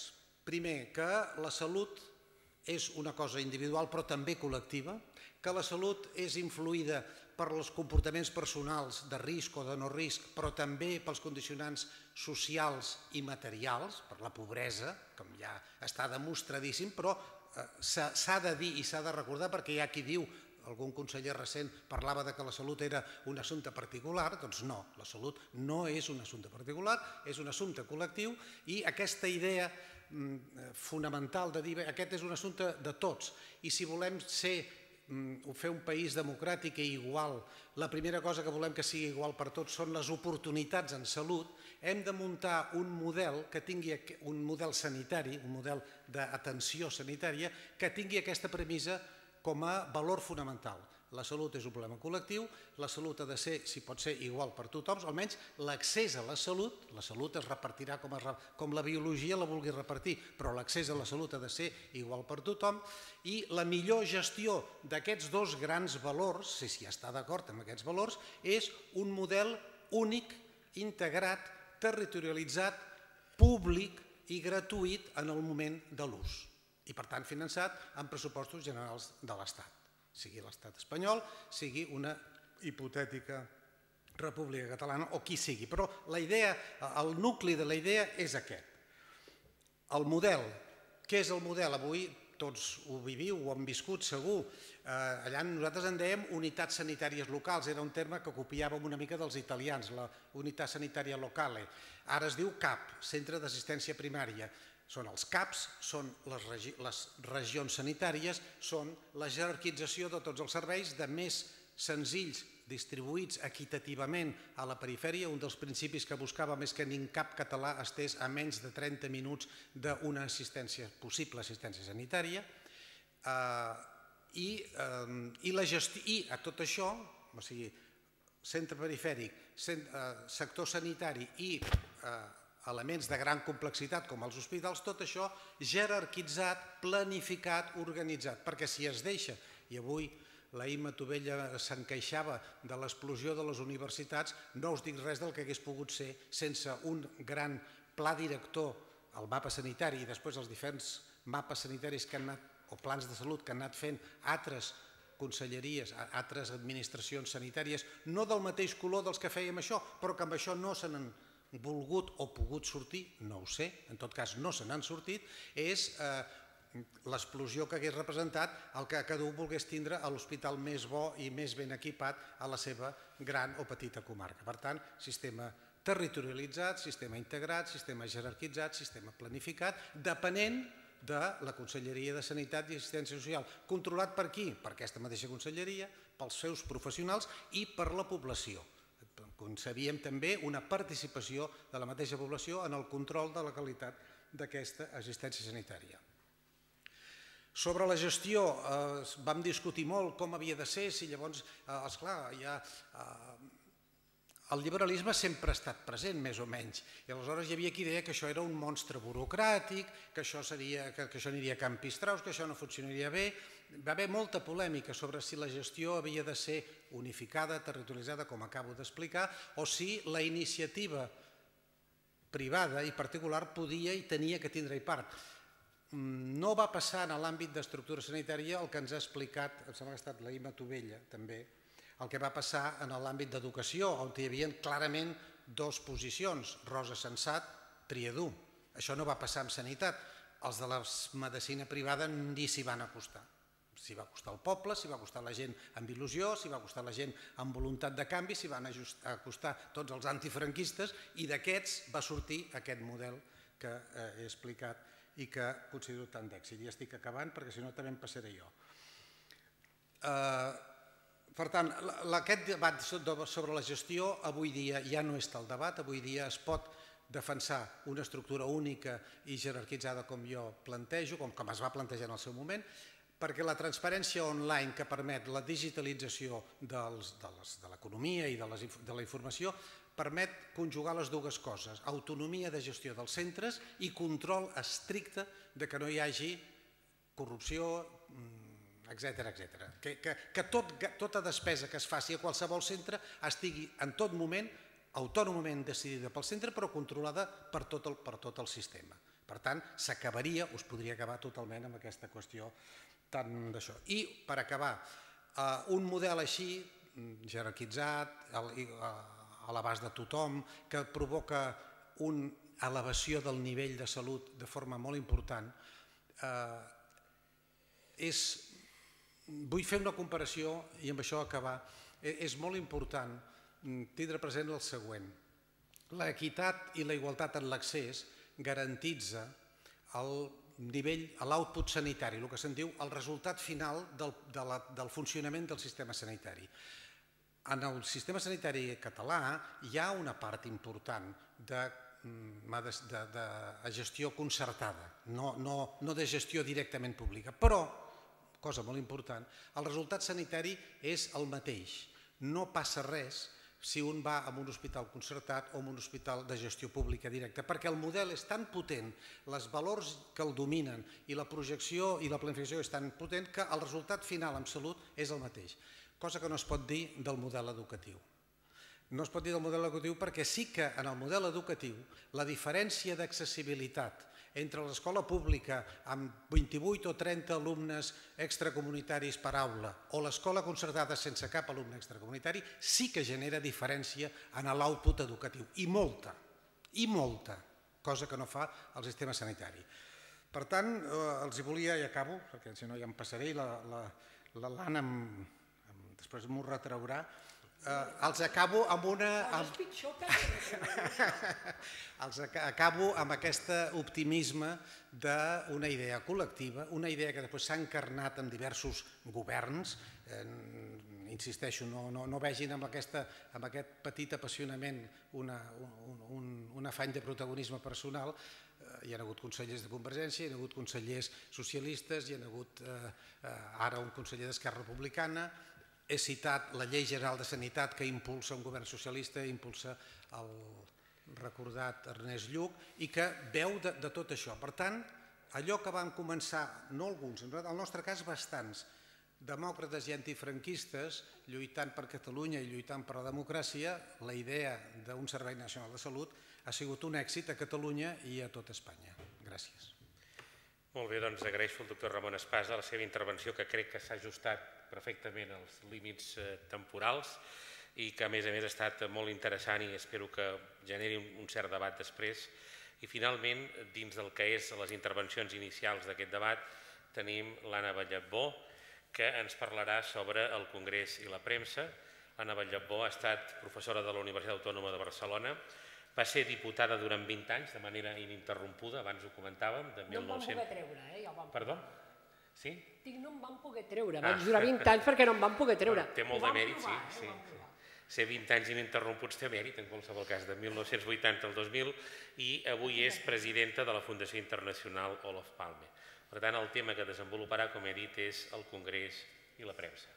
Primer, que la salut és una cosa individual però també col·lectiva, que la salut és influïda per els comportaments personals de risc o de no risc, però també pels condicionants socials i materials, per la pobresa, com ja està demostradíssim, però s'ha de dir i s'ha de recordar perquè hi ha qui diu algun conseller recent parlava que la salut era un assumpte particular, doncs no, la salut no és un assumpte particular, és un assumpte col·lectiu i aquesta idea fonamental de dir que aquest és un assumpte de tots i si volem ser o fer un país democràtic i igual, la primera cosa que volem que sigui igual per tots són les oportunitats en salut, hem de muntar un model que tingui un model sanitari, un model d'atenció sanitària que tingui aquesta premissa com a valor fonamental. La salut és un problema col·lectiu, la salut ha de ser, si pot ser, igual per tothom, almenys l'accés a la salut, la salut es repartirà com la biologia la vulgui repartir, però l'accés a la salut ha de ser igual per tothom i la millor gestió d'aquests dos grans valors, si s'hi està d'acord amb aquests valors, és un model únic, integrat, territorialitzat, públic i gratuït en el moment de l'ús. I, per tant, finançat amb pressupostos generals de l'Estat, sigui l'Estat espanyol, sigui una hipotètica república catalana o qui sigui. Però la idea, el nucli de la idea és aquest. El model, què és el model? Avui tots ho viviu, ho hem viscut segur. Allà nosaltres en dèiem unitats sanitàries locals, era un terme que copiàvem una mica dels italians, la unitat sanitària locale. Ara es diu CAP, Centre d'Assistència Primària. Són els CAPs, són les regions sanitàries, són la jerarquització de tots els serveis, de més senzills, distribuïts equitativament a la perifèria. Un dels principis que buscàvem és que ningú cap català estés a menys de trenta minuts d'una possible assistència sanitària. I a tot això, o sigui, centre perifèric, sector sanitari i elements de gran complexitat com els hospitals, tot això jerarquitzat, planificat, organitzat, perquè si es deixa, i avui la Imma Tovella s'encaixava de l'explosió de les universitats, no us dic res del que hagués pogut ser sense un gran pla director, el mapa sanitari, i després els diferents mapes sanitaris que han anat, o plans de salut que han anat fent altres conselleries, altres administracions sanitàries, no del mateix color dels que fèiem això, però que amb això no se n'han volgut o pogut sortir, no ho sé, en tot cas no se n'han sortit, és l'explosió que hagués representat el que cada un volgués tindre a l'hospital més bo i més ben equipat a la seva gran o petita comarca. Per tant, sistema territorialitzat, sistema integrat, sistema jerarquitzat, sistema planificat, depenent de la Conselleria de Sanitat i Assistència Social, controlat per qui? Per aquesta mateixa conselleria, pels seus professionals i per la població. Concebíem també una participació de la mateixa població en el control de la qualitat d'aquesta assistència sanitària. Sobre la gestió vam discutir molt com havia de ser, si llavors, esclar, ja... El liberalisme sempre ha estat present, més o menys, i aleshores hi havia qui deia que això era un monstre burocràtic, que això aniria a campistraus, que això no funcionaria bé. Va haver molta polèmica sobre si la gestió havia de ser unificada, territorialitzada, com acabo d'explicar, o si la iniciativa privada i particular podia i tenia que tindre-hi part. No va passar en l'àmbit d'estructura sanitària el que ens ha explicat, em sembla que ha estat la Imma Tovella, també, el que va passar en l'àmbit d'educació, on hi havia clarament dues posicions, Rosa Sensat, Triadú. Això no va passar amb sanitat. Els de la medicina privada ni s'hi van acostar. S'hi va acostar el poble, s'hi va acostar la gent amb il·lusió, s'hi va acostar la gent amb voluntat de canvi, s'hi van acostar tots els antifranquistes i d'aquests va sortir aquest model que he explicat i que considero tant d'èxit. I estic acabant perquè si no també em passaré jo. Eh... Per tant, aquest debat sobre la gestió avui dia ja no és tal debat, avui dia es pot defensar una estructura única i jerarquitzada com jo plantejo, com es va plantejar en el seu moment, perquè la transparència online que permet la digitalització de l'economia i de la informació permet conjugar les dues coses, autonomia de gestió dels centres i control estricte que no hi hagi corrupció, etcètera, etcètera. Que tota despesa que es faci a qualsevol centre estigui en tot moment autònomament decidida pel centre però controlada per tot el sistema. Per tant, s'acabaria, us podria acabar totalment amb aquesta qüestió tant d'això. I, per acabar, un model així, jerarquitzat, a l'abast de tothom, que provoca una elevació del nivell de salut de forma molt important, és... Vull fer una comparació, i amb això acabar, és molt important tindre present el següent. L'equitat i la igualtat en l'accés garantitza el nivell, l'output sanitari, el que se'n diu el resultat final del funcionament del sistema sanitari. En el sistema sanitari català hi ha una part important de gestió concertada, no de gestió directament pública, però cosa molt important, el resultat sanitari és el mateix. No passa res si un va a un hospital concertat o a un hospital de gestió pública directa, perquè el model és tan potent, els valors que el dominen i la projecció i la planificació és tan potent que el resultat final en salut és el mateix, cosa que no es pot dir del model educatiu. No es pot dir del model educatiu perquè sí que en el model educatiu la diferència d'accessibilitat entre l'escola pública amb vint-i-vuit o trenta alumnes extracomunitaris per aula o l'escola concertada sense cap alumne extracomunitari sí que genera diferència en l'output educatiu, i molta, i molta, cosa que no fa el sistema sanitari. Per tant, els hi volia, i acabo, perquè si no ja em passaré, l'Anna després m'ho retraurà, Els acabo amb una... Els acabo amb aquest optimisme d'una idea col·lectiva, una idea que després s'ha encarnat en diversos governs. Insisteixo, no vegin amb aquest petit apassionament un afany de protagonisme personal. Hi ha hagut consellers de Convergència, hi ha hagut consellers socialistes, hi ha hagut ara un conseller d'Esquerra Republicana. He citat la Llei General de Sanitat que impulsa un govern socialista, impulsa el recordat Ernest Lluch i que veu de tot això. Per tant, allò que vam començar, no alguns, en el nostre cas bastants, demòcrates i antifranquistes lluitant per Catalunya i lluitant per la democràcia, la idea d'un Servei Nacional de Salut ha sigut un èxit a Catalunya i a tot Espanya. Gràcies. Molt bé, doncs agraeixo al doctor Ramon Espasa la seva intervenció, que crec que s'ha ajustat perfectament els límits temporals i que a més a més ha estat molt interessant i espero que generi un cert debat després. I finalment, dins del que és les intervencions inicials d'aquest debat, tenim l'Anna Balletbò, que ens parlarà sobre el Congrés i la premsa. L'Anna Balletbò ha estat professora de la Universitat Autònoma de Barcelona, va ser diputada durant vint anys de manera ininterrompuda, abans ho comentàvem. No em vam poder treure, eh? Perdó? Dic, no em van poder treure, vaig durar vint anys perquè no em van poder treure. Té molt de mèrit, sí. Ser vint anys ininterromputs té mèrit, en qualsevol cas, de mil nou-cents vuitanta al dos mil, i avui és presidenta de la Fundació Internacional Olof Palme. Per tant, el tema que desenvoluparà, com he dit, és el Congrés i la premsa.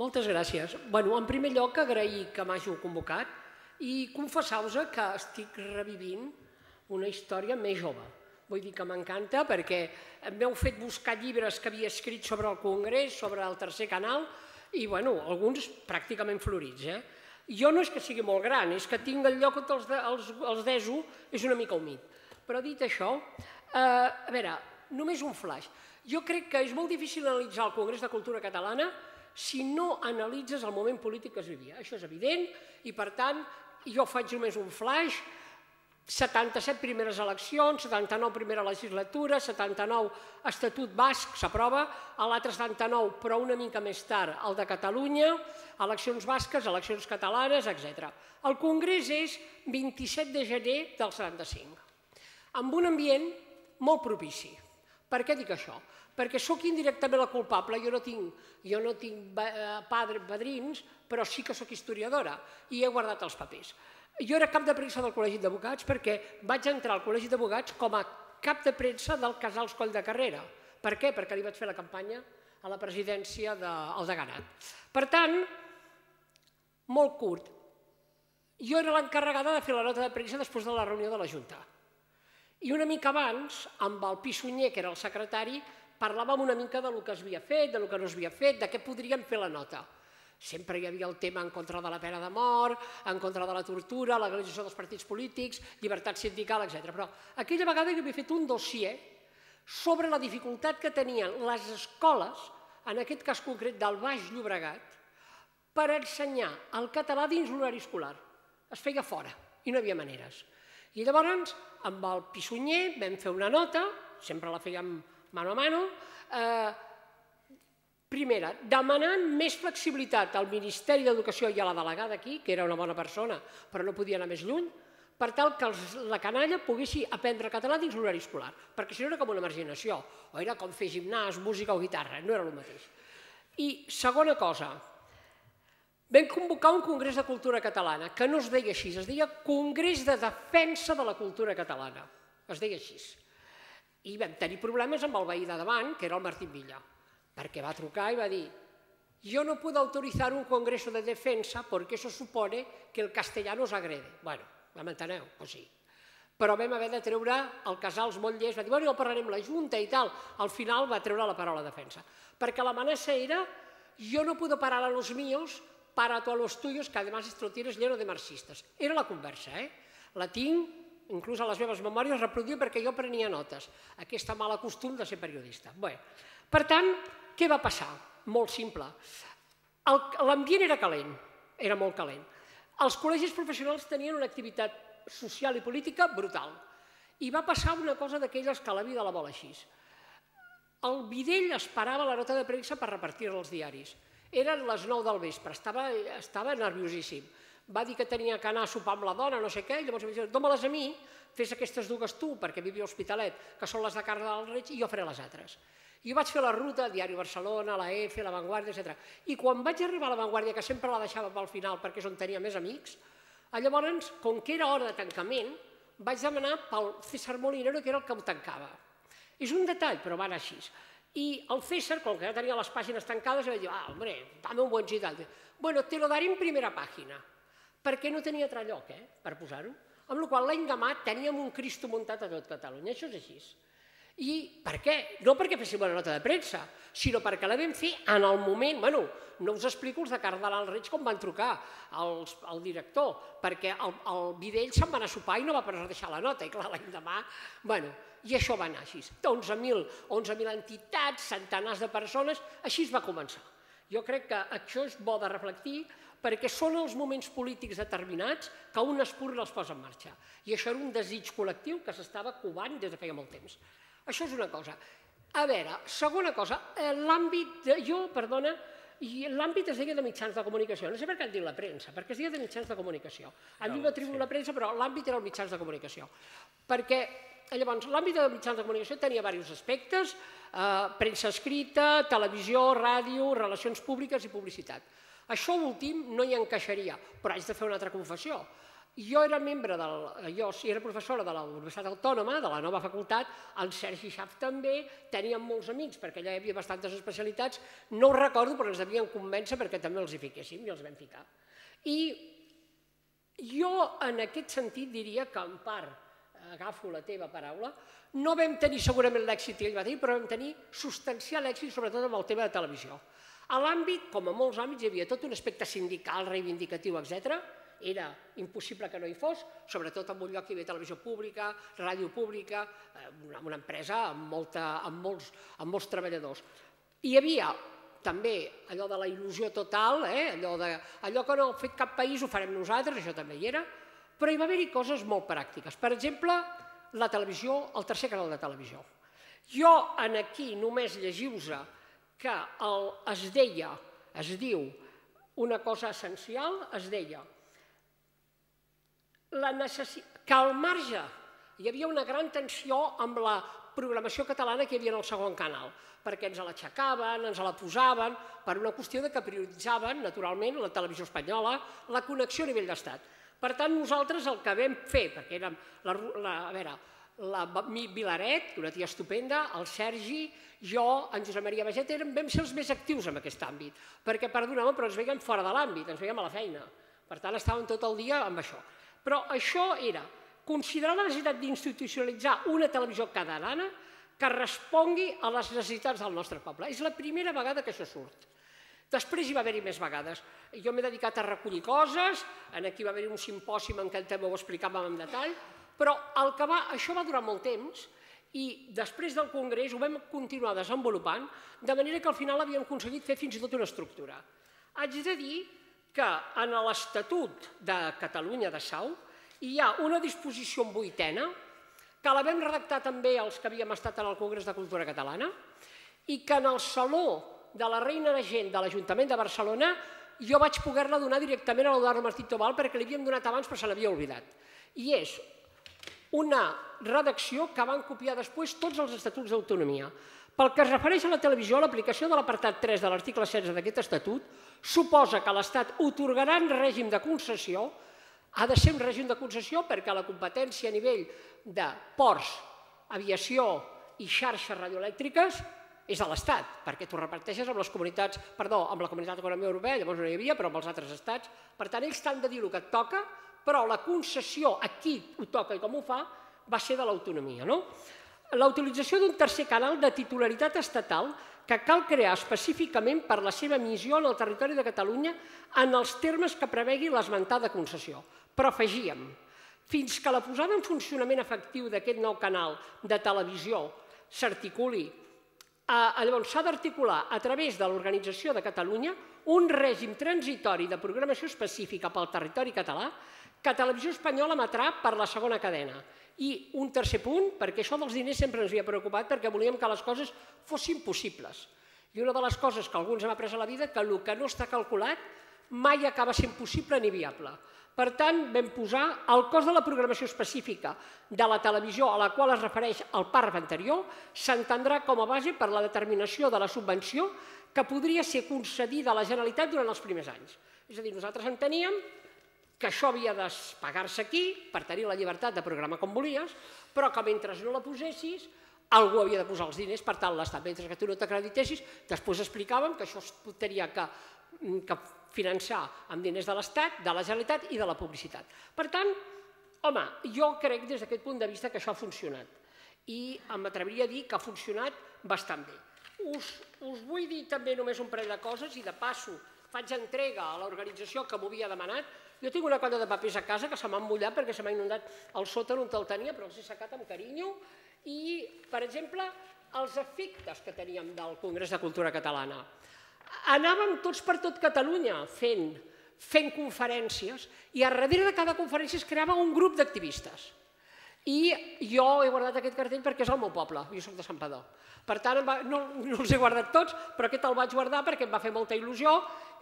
Moltes gràcies. Bé, en primer lloc, agrair que m'hàgiu convocat i confessar-vos que estic revivint una història més jove. Vull dir que m'encanta perquè m'heu fet buscar llibres que havia escrit sobre el Congrés, sobre el Tercer Canal, i bueno, alguns pràcticament florits. Jo no és que sigui molt gran, és que tinc el lloc on els deso, és una mica humit. Però dit això, a veure, només un flash. Jo crec que és molt difícil analitzar el Congrés de Cultura Catalana si no analitzes el moment polític que es vivia. Això és evident i, per tant, jo faig només un flash. setanta-set primeres eleccions, setanta-nou primera legislatura, setanta-nou estatut basc s'aprova, a l'altre setanta-nou, però una mica més tard, el de Catalunya, eleccions basques, eleccions catalanes, etcètera. El Congrés és vint-i-set de gener del setanta-cinc, amb un ambient molt propici. Per què dic això? Perquè sóc indirectament la culpable, jo no tinc padrins, però sí que sóc historiadora i he guardat els papers. Jo era cap de premsa del Col·legi d'Advocats perquè vaig entrar al Col·legi d'Advocats com a cap de premsa del Casals Coll de Carrera. Per què? Perquè li vaig fer la campanya a la presidència del Deganat. Per tant, molt curt, jo era l'encarregada de fer la nota de premsa després de la reunió de la Junta. I una mica abans, amb el Pi Sunyer, que era el secretari, parlàvem una mica del que s'havia fet, del que no s'havia fet, de què podríem fer la nota. Sempre hi havia el tema en contra de la pena de mort, en contra de la tortura, la legalització dels partits polítics, llibertat sindical, etcètera. Però aquella vegada jo havia fet un dossier sobre la dificultat que tenien les escoles, en aquest cas concret del Baix Llobregat, per ensenyar el català dins l'horari escolar. Es feia fora i no hi havia maneres. I llavors, amb el Pi Sunyer vam fer una nota, sempre la fèiem mano a mano, primera, demanant més flexibilitat al Ministeri d'Educació i a la delegada aquí, que era una bona persona, però no podia anar més lluny, per tal que la canalla poguessi aprendre català dins l'horari escolar, perquè si no era com una marginació, o era com fer gimnàs, música o guitarra, no era el mateix. I segona cosa, vam convocar un Congrés de Cultura Catalana, que no es deia així, es deia Congrés de Defensa de la Cultura Catalana, es deia així. I vam tenir problemes amb el veí de davant, que era el Martín Villa, perquè va trucar i va dir «Yo no puedo autorizar un congreso de defensa porque eso supone que el castellano os agrede». Bueno, ja m'enteneu, doncs sí. Però vam haver de treure el Casals Motlles, va dir «Bueno, ja parlarem amb la Junta i tal». Al final va treure la paraula defensa, perquè l'amenaça era «Yo no puedo parar a los míos, para tú a los tuyos, que además esto tienes lleno de marxistas». Era la conversa, eh? La tinc, inclús a les meves memòries, reproduïa perquè jo prenia notes. Aquesta mala costum de ser periodista. Bé, per tant, què va passar? Molt simple. L'ambient era calent, era molt calent. Els col·legis professionals tenien una activitat social i política brutal. I va passar una cosa d'aquelles que la vida la vol així. El Videll esperava la nota de premsa per repartir-la als diaris. Eren les nou del vespre, estava nerviosíssim. Va dir que tenia que anar a sopar amb la dona, no sé què, i llavors em va dir, dona-les a mi, fes aquestes dues tu, perquè vivia a l'Hospitalet, que són les de Carles del Reig, i jo faré les altres. Jo vaig fer la ruta, Diari Barcelona, la F, La Vanguardia, etcètera. I quan vaig arribar a La Vanguardia, que sempre la deixava pel final perquè és on tenia més amics, llavors, com que era hora de tancament, vaig demanar pel César Molinero, que era el que ho tancava. És un detall, però va anar així. I el César, com que ja tenia les pàgines tancades, va dir, ah, hombre, dame un buen gital. Bueno, te lo daré en primera pàgina, perquè no tenia altre lloc per posar-ho. Amb la qual cosa, l'endemà teníem un Cristo muntat a tot Catalunya, això és així. I per què? No perquè féssim una nota de premsa, sinó perquè la vam fer en el moment... Bueno, no us explico els de Carles del Reig com van trucar al director, perquè el Videll se'n va anar a sopar i no va poder deixar la nota, i clar, l'endemà... Bueno, i això va anar així. onze mil entitats, centenars de persones, així es va començar. Jo crec que això és bo de reflectir, perquè són els moments polítics determinats que un espurn els posa en marxa. I això era un desig col·lectiu que s'estava covant des de feia molt temps. Això és una cosa. A veure, segona cosa, l'àmbit... Jo, perdona, l'àmbit es deia de mitjans de comunicació. No sé per què et diu la premsa, perquè es deia de mitjans de comunicació. A mi m'atribuïu la premsa, però l'àmbit era els mitjans de comunicació. Perquè, llavors, l'àmbit de mitjans de comunicació tenia diversos aspectes, premsa escrita, televisió, ràdio, relacions públiques i publicitat. Això últim no hi encaixaria, però haig de fer una altra confessió. Jo era professora de la Universitat Autònoma, de la nova facultat, el Sergi Schaaf també, teníem molts amics, perquè allà hi havia bastantes especialitats, no ho recordo, però ens devien convèncer perquè també els hi fiquéssim, i els vam ficar. I jo, en aquest sentit, diria que, en part, agafo la teva paraula, no vam tenir segurament l'èxit que ell va tenir, però vam tenir substancial èxit, sobretot amb el tema de televisió. A l'àmbit, com a molts àmbits, hi havia tot un aspecte sindical, reivindicatiu, etcètera. Era impossible que no hi fos, sobretot en un lloc que hi havia televisió pública, ràdio pública, una empresa amb molts treballadors. Hi havia també allò de la il·lusió total, allò que no ha fet cap país ho farem nosaltres, això també hi era, però hi va haver-hi coses molt pràctiques. Per exemple, la televisió, el tercer canal de televisió. Jo aquí només llegiu-vos que es deia, es diu, una cosa essencial, es deia que al marge hi havia una gran tensió amb la programació catalana que hi havia en el segon canal, perquè ens l'aixecaven, ens la posaven, per una qüestió que prioritzaven, naturalment, la televisió espanyola, la connexió a nivell d'estat. Per tant, nosaltres el que vam fer, perquè érem, a veure, la Vilaret, una tia estupenda, el Sergi, jo, en Josep Maria Baget, vam ser els més actius en aquest àmbit, perquè, perdoneu-me, però ens veiem fora de l'àmbit, ens veiem a la feina. Per tant, estàvem tot el dia amb això. Però això era considerar la necessitat d'institucionalitzar una televisió catalana que respongui a les necessitats del nostre poble. És la primera vegada que això surt. Després hi va haver-hi més vegades. Jo m'he dedicat a recollir coses, aquí va haver-hi un simpòsim en què el tema ho explicàvem en detall, però això va durar molt temps i després del Congrés ho vam continuar desenvolupant, de manera que al final havíem aconseguit fer fins i tot una estructura. Haig de dir que en l'Estatut de Catalunya de Sau hi ha una disposició en vuitena que la vam redactar també els que havíem estat en el Congrés de Cultura Catalana i que en el Saló de la Reina de Gent de l'Ajuntament de Barcelona jo vaig poder-la donar directament a l'Eduardo Martí Tobal perquè l'hi havíem donat abans però se l'havia oblidat. I és una redacció que van copiar després tots els estatuts d'autonomia. Pel que es refereix a la televisió, l'aplicació de l'apartat tres de l'article setze d'aquest estatut suposa que l'Estat otorgarà en règim de concessió, ha de ser un règim de concessió perquè la competència a nivell de ports, aviació i xarxes radioelèctriques és de l'Estat, perquè tu reparteixes amb les comunitats, perdó, amb la Comunitat Econòmica Europea, llavors no hi havia, però amb els altres estats. Per tant, ells t'han de dir el que et toca, però la concessió a qui ho toca i com ho fa va ser de l'autonomia, no? La utilització d'un tercer canal de titularitat estatal que cal crear específicament per la seva missió en el territori de Catalunya en els termes que prevegui l'esmentada concessió. Però afegíem, fins que la posada en funcionament efectiu d'aquest nou canal de televisió s'articuli, llavors s'ha d'articular a través de l'organització de Catalunya un règim transitori de programació específica pel territori català que Televisió Espanyola emetrà per la segona cadena. I un tercer punt, perquè això dels diners sempre ens havia preocupat perquè volíem que les coses fossin possibles. I una de les coses que alguns hem après a la vida és que el que no està calculat mai acaba sent possible ni viable. Per tant, vam posar el cost de la programació específica de la televisió a la qual es refereix el pàrraf anterior s'entendrà com a base per la determinació de la subvenció que podria ser concedida a la Generalitat durant els primers anys. És a dir, nosaltres enteníem que això havia de pagar-se aquí per tenir la llibertat de programar com volies, però que mentre no la posessis algú havia de posar els diners, per tant, l'Estat, mentre que tu no t'acreditessis. Després explicàvem que això es tenia que finançar amb diners de l'Estat, de la Generalitat i de la publicitat. Per tant, home, jo crec des d'aquest punt de vista que això ha funcionat i m'atreviria a dir que ha funcionat bastant bé. Us vull dir també només un parell de coses i de passo faig entrega a l'organització que m'ho havia demanat. Jo tinc una colla de papers a casa que se m'han mullat perquè se m'ha inundat el sòtan on te'l tenia, però els he secat amb carinyo. I, per exemple, els efectes que teníem del Congrés de Cultura Catalana. Anàvem tots per tot Catalunya fent conferències i a darrere de cada conferència es creava un grup d'activistes. I jo he guardat aquest cartell perquè és el meu poble, jo soc de Santpedor. Per tant, no els he guardat tots, però aquest el vaig guardar perquè em va fer molta il·lusió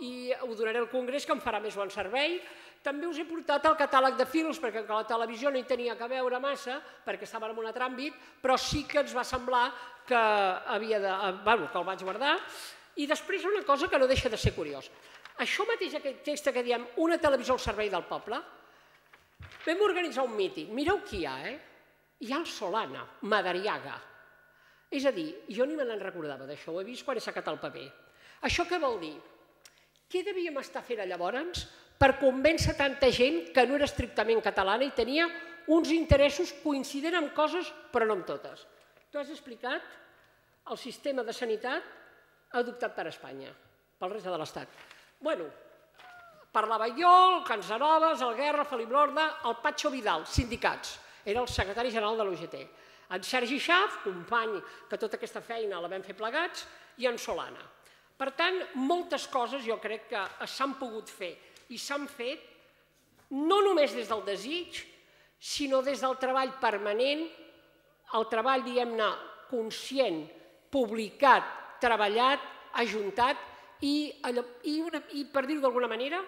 i ho donaré al Congrés que em farà més bon servei. També us he portat el catàleg de films perquè la televisió no hi tenia que veure massa perquè estava en un altre àmbit, però sí que ens va semblar que el vaig guardar. I després una cosa que no deixa de ser curiosa. Això mateix, aquest text que diem una televisió al servei del poble, vam organitzar un míting. Mireu qui hi ha, eh? Hi ha el Solana, Madariaga. És a dir, jo ni me n'en recordava d'això, ho he vist quan he sacat el paper. Això què vol dir? Què devíem estar fent llavors per convèncer tanta gent que no era estrictament catalana i tenia uns interessos coincidents amb coses, però no amb totes? Tu has explicat el sistema de sanitat adoptat per Espanya, pel resta de l'Estat. Bueno, parlava jo, el Cansanovas, el Guerra, Felip Lorda, el Patxo Vidal, sindicats, era el secretari general de l'U G T, en Sergi Schaaf, company que tota aquesta feina la vam fer plegats, i en Solana. Per tant, moltes coses jo crec que s'han pogut fer i s'han fet no només des del desig, sinó des del treball permanent, el treball, diguem-ne, conscient, publicat, treballat, ajuntat i, per dir-ho d'alguna manera,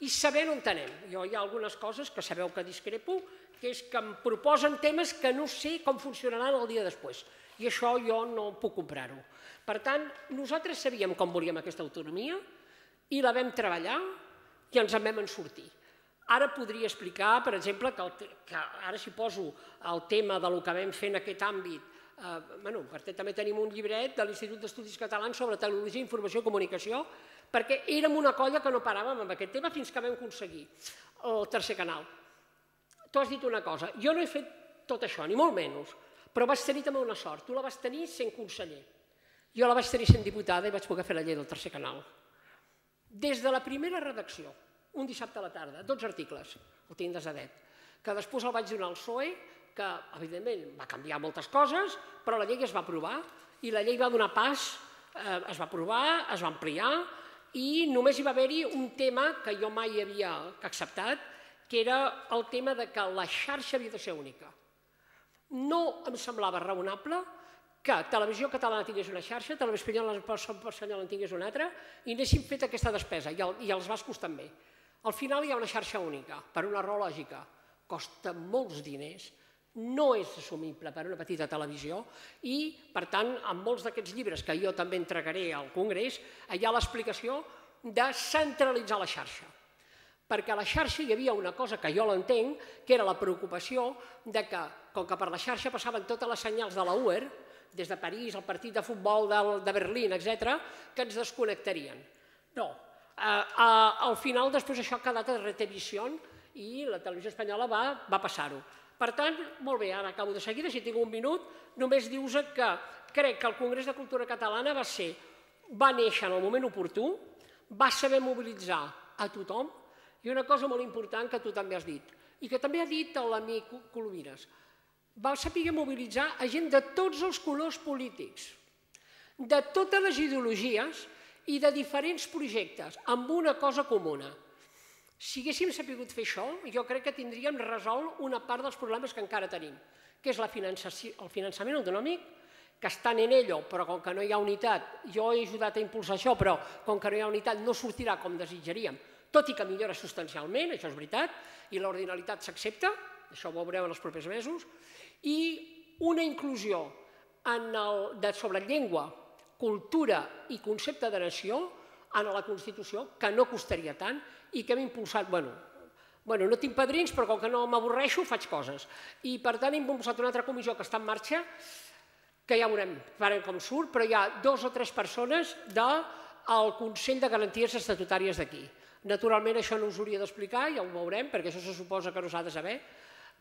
i sabent on anem. Jo hi ha algunes coses que sabeu que discrepo, que és que em proposen temes que no sé com funcionaran el dia després. I això jo no puc comprar-ho. Per tant, nosaltres sabíem com volíem aquesta autonomia i la vam treballar i ens en vam sortir. Ara podria explicar, per exemple, que ara si poso el tema del que vam fer en aquest àmbit. També tenim un llibret de l'Institut d'Estudis Catalans sobre Tecnologia, Informació i Comunicació, perquè érem una colla que no paràvem amb aquest tema fins que vam aconseguir el tercer canal. Tu has dit una cosa, jo no he fet tot això, ni molt menys, però vas tenir també una sort, tu la vas tenir sent conseller, jo la vaig tenir sent diputada i vaig poder fer la llei del tercer canal. Des de la primera redacció, un dissabte a la tarda, dotze articles, el tinc desadet, que després el vaig donar al P S O E, que, evidentment, va canviar moltes coses, però la llei es va aprovar i la llei va donar pas, es va aprovar, es va ampliar i només hi va haver-hi un tema que jo mai havia acceptat, que era el tema de que la xarxa havia de ser única. No em semblava raonable que Televisió Catalana tingués una xarxa, Televisió Espanyola en tingués una altra i anéssim fet aquesta despesa, i els bascos també. Al final hi ha una xarxa única, per una raó lògica. Costa molts diners, no és assumible per una petita televisió i, per tant, en molts d'aquests llibres que jo també entregaré al Congrés, hi ha l'explicació de centralitzar la xarxa. Perquè a la xarxa hi havia una cosa que jo l'entenc, que era la preocupació de que, com que per la xarxa passaven totes les senyals de la U E R, des de París, el partit de futbol de Berlín, etcètera, que ens desconnectarien. No. Al final, després, això ha quedat a Retevision i la televisió espanyola va passar-ho. Per tant, molt bé, ara acabo de seguida, si tinc un minut, només dius que crec que el Congrés de Cultura Catalana va ser, va néixer en el moment oportú, va saber mobilitzar a tothom, i una cosa molt important que tu també has dit, i que també ha dit l'amic Colomines, va saber mobilitzar a gent de tots els colors polítics, de totes les ideologies i de diferents projectes, amb una cosa comuna. Si haguéssim sabut fer això, jo crec que tindríem resolt una part dels problemes que encara tenim, que és el finançament autonòmic, que estan en ello, però com que no hi ha unitat, jo he ajudat a impulsar això, però com que no hi ha unitat no sortirà com desitjaríem, tot i que millora substancialment, això és veritat, i l'ordinalitat s'accepta, això ho veurem en els propers mesos, i una inclusió sobre llengua, cultura i concepte de nació en la Constitució, que no costaria tant i que hem impulsat, bueno, Bueno, no tinc padrins, però com que no m'avorreixo, faig coses. I, per tant, hem impulsat una altra comissió que està en marxa, que ja veurem com surt, però hi ha dos o tres persones del Consell de Garanties Estatutàries d'aquí. Naturalment, això no us hauria d'explicar, ja ho veurem, perquè això se suposa que no s'ha de saber,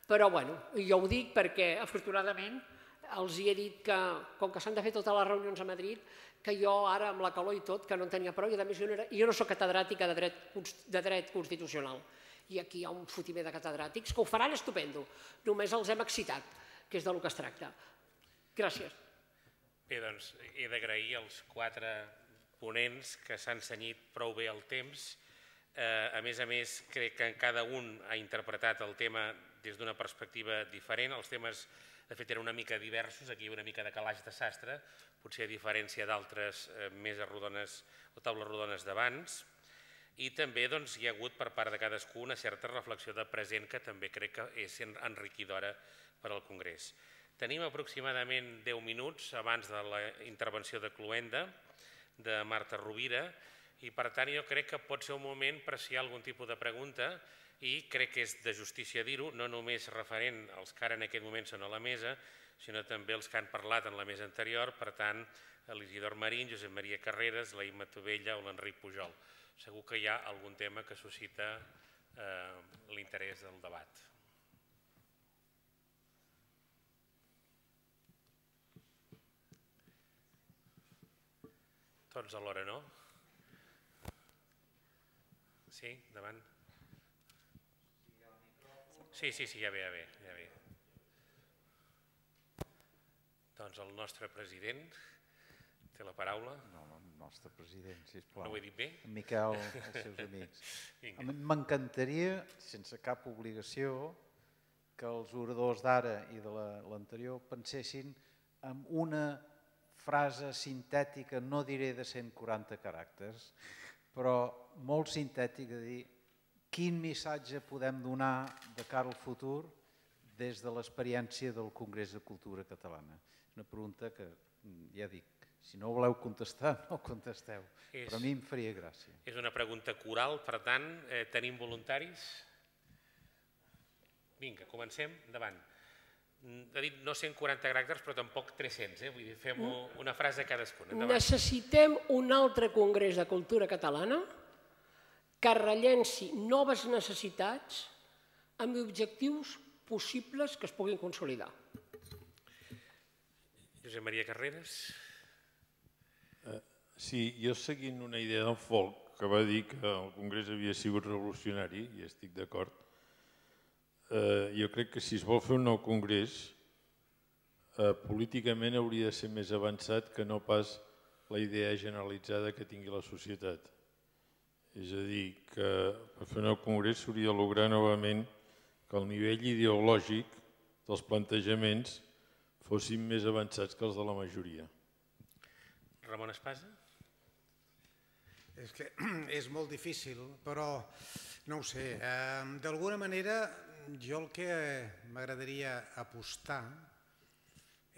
però, bueno, jo ho dic perquè, afortunadament, els he dit que, com que s'han de fer totes les reunions a Madrid, que jo ara, amb la calor i tot, que no en tenia prou, i a més jo no soc catedràtica de dret constitucional. I aquí hi ha un fotimer de catedràtics que ho faran estupendo. Només els hem excitat, que és del que es tracta. Gràcies. Bé, doncs, he d'agrair als quatre ponents que s'han cenyit prou bé el temps. A més a més, crec que cada un ha interpretat el tema des d'una perspectiva diferent. Els temes, de fet, eren una mica diversos. Aquí hi ha una mica de calaix de sastre, potser a diferència d'altres més rodones o taules rodones d'abans. I també hi ha hagut per part de cadascú una certa reflexió de present que també crec que és enriquidora per al Congrés. Tenim aproximadament deu minuts abans de la intervenció de cloenda de Marta Rovira i per tant jo crec que pot ser un moment per si hi ha algun tipus de pregunta i crec que és de justícia dir-ho, no només referent als que ara en aquest moment són a la mesa, sinó també els que han parlat en la mesa anterior, per tant, l'Isidor Marín, Josep Maria Carreras, la Imma Tovella o l'Enric Pujol. Segur que hi ha algun tema que suscita l'interès del debat. Tots alhora, no? Sí, endavant. Sí, sí, sí, ja ve, ja ve, ja ve. Doncs el nostre president té la paraula. No, no. Nostre president, sisplau. No ho he dit bé? Miquel, els seus amics. M'encantaria, sense cap obligació, que els oradors d'ara i de l'anterior pensessin en una frase sintètica, no diré de cent quaranta caràcters, però molt sintètica, de dir quin missatge podem donar de cara al futur des de l'experiència del Congrés de Cultura Catalana. Una pregunta que, ja dic, si no voleu contestar, no contesteu. Però a mi em faria gràcia. És una pregunta coral, per tant, tenim voluntaris? Vinga, comencem, endavant. Ha dit no cent quaranta caràcters, però tampoc tres-cents, vull dir, fem una frase cadascuna. Necessitem un altre Congrés de Cultura Catalana que rellenci noves necessitats amb objectius possibles que es puguin consolidar. Josep Maria Carreras. Sí, jo seguint una idea d'en Folch, que va dir que el Congrés havia sigut revolucionari, i estic d'acord, jo crec que si es vol fer un nou Congrés, políticament hauria de ser més avançat que no pas la idea generalitzada que tingui la societat. És a dir, que per fer un nou Congrés s'hauria de lograr novament que el nivell ideològic dels plantejaments fossin més avançats que els de la majoria. Ramon Espasa? És que és molt difícil, però no ho sé. D'alguna manera, jo el que m'agradaria apostar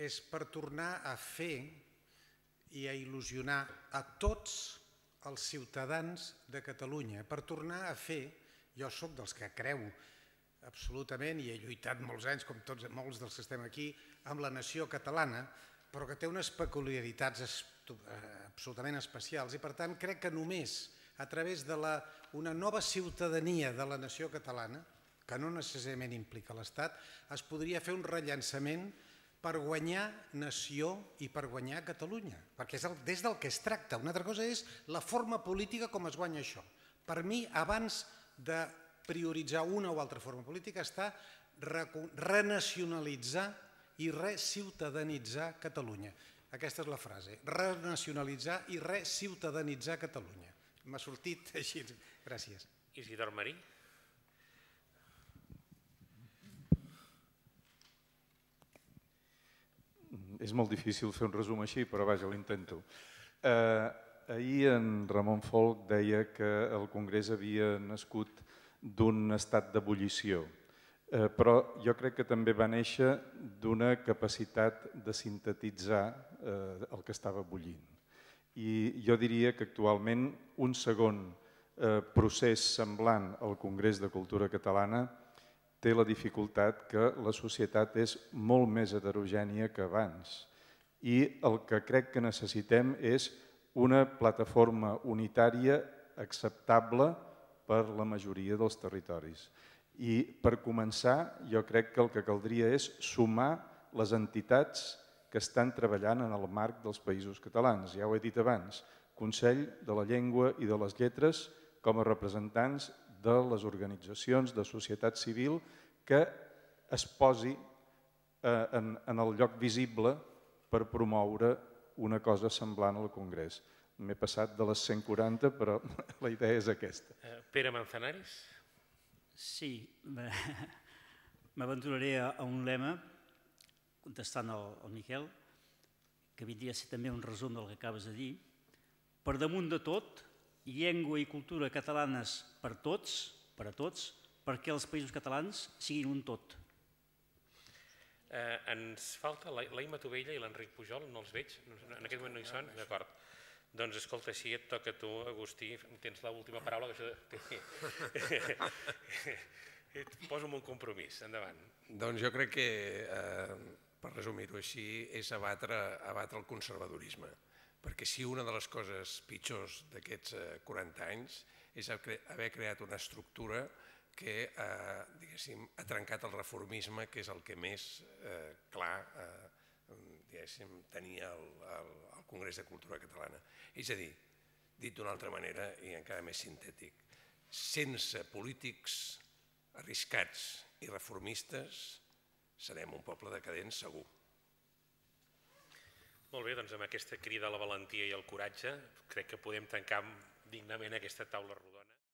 és per tornar a fer i a il·lusionar a tots els ciutadans de Catalunya. Per tornar a fer, jo soc dels que creu absolutament i he lluitat molts anys, com tots molts dels que estem aquí, amb la nació catalana, però que té unes peculiaritats absolutament especials i per tant crec que només a través d'una nova ciutadania de la nació catalana, que no necessàriament implica l'Estat, es podria fer un rellançament per guanyar nació i per guanyar Catalunya, perquè és des del que es tracta. Una altra cosa és la forma política com es guanya això. Per mi, abans de prioritzar una o altra forma política, està renacionalitzar i reciutadanitzar Catalunya. Aquesta és la frase, renacionalitzar i reciutadanitzar Catalunya. M'ha sortit així. Gràcies. Isidor Marí. És molt difícil fer un resum així, però vaja, l'intento. Ahir en Ramon Folch deia que el Congrés havia nascut d'un estat d'ebullició, però jo crec que també va néixer d'una capacitat de sintetitzar el que estava bullint. I jo diria que actualment un segon procés semblant al Congrés de Cultura Catalana té la dificultat que la societat és molt més heterogènia que abans. I el que crec que necessitem és una plataforma unitària acceptable per la majoria dels territoris. I per començar, jo crec que el que caldria és sumar les entitats que estan treballant en el marc dels països catalans. Ja ho he dit abans, Consell de la Llengua i de les Lletres com a representants de les organitzacions de societat civil que es posi en el lloc visible per promoure una cosa semblant al Congrés. M'he passat de les cent quaranta, però la idea és aquesta. Pere Manzanares? Sí, m'aventuraré a un lema, contestant al Miquel, que vindria a ser també un resum del que acabes de dir. Per damunt de tot, llengua i cultura catalanes per tots, per a tots, perquè els països catalans siguin un tot. Ens falta la Imma Tovella i l'Enric Pujol, no els veig, en aquest moment no hi són, d'acord. Doncs escolta, si et toca a tu, Agustí, tens l'última paraula, et poso en un compromís, endavant. Doncs jo crec que, per resumir-ho així, és abatre el conservadorisme, perquè si una de les coses pitjors d'aquests quaranta anys és haver creat una estructura que ha trencat el reformisme, que és el que més clar tenia el Congrés de Cultura Catalana. És a dir, dit d'una altra manera i encara més sintètic, sense polítics arriscats i reformistes serem un poble decadent segur. Molt bé, doncs amb aquesta crida a la valentia i al coratge crec que podem tancar dignament aquesta taula rodona.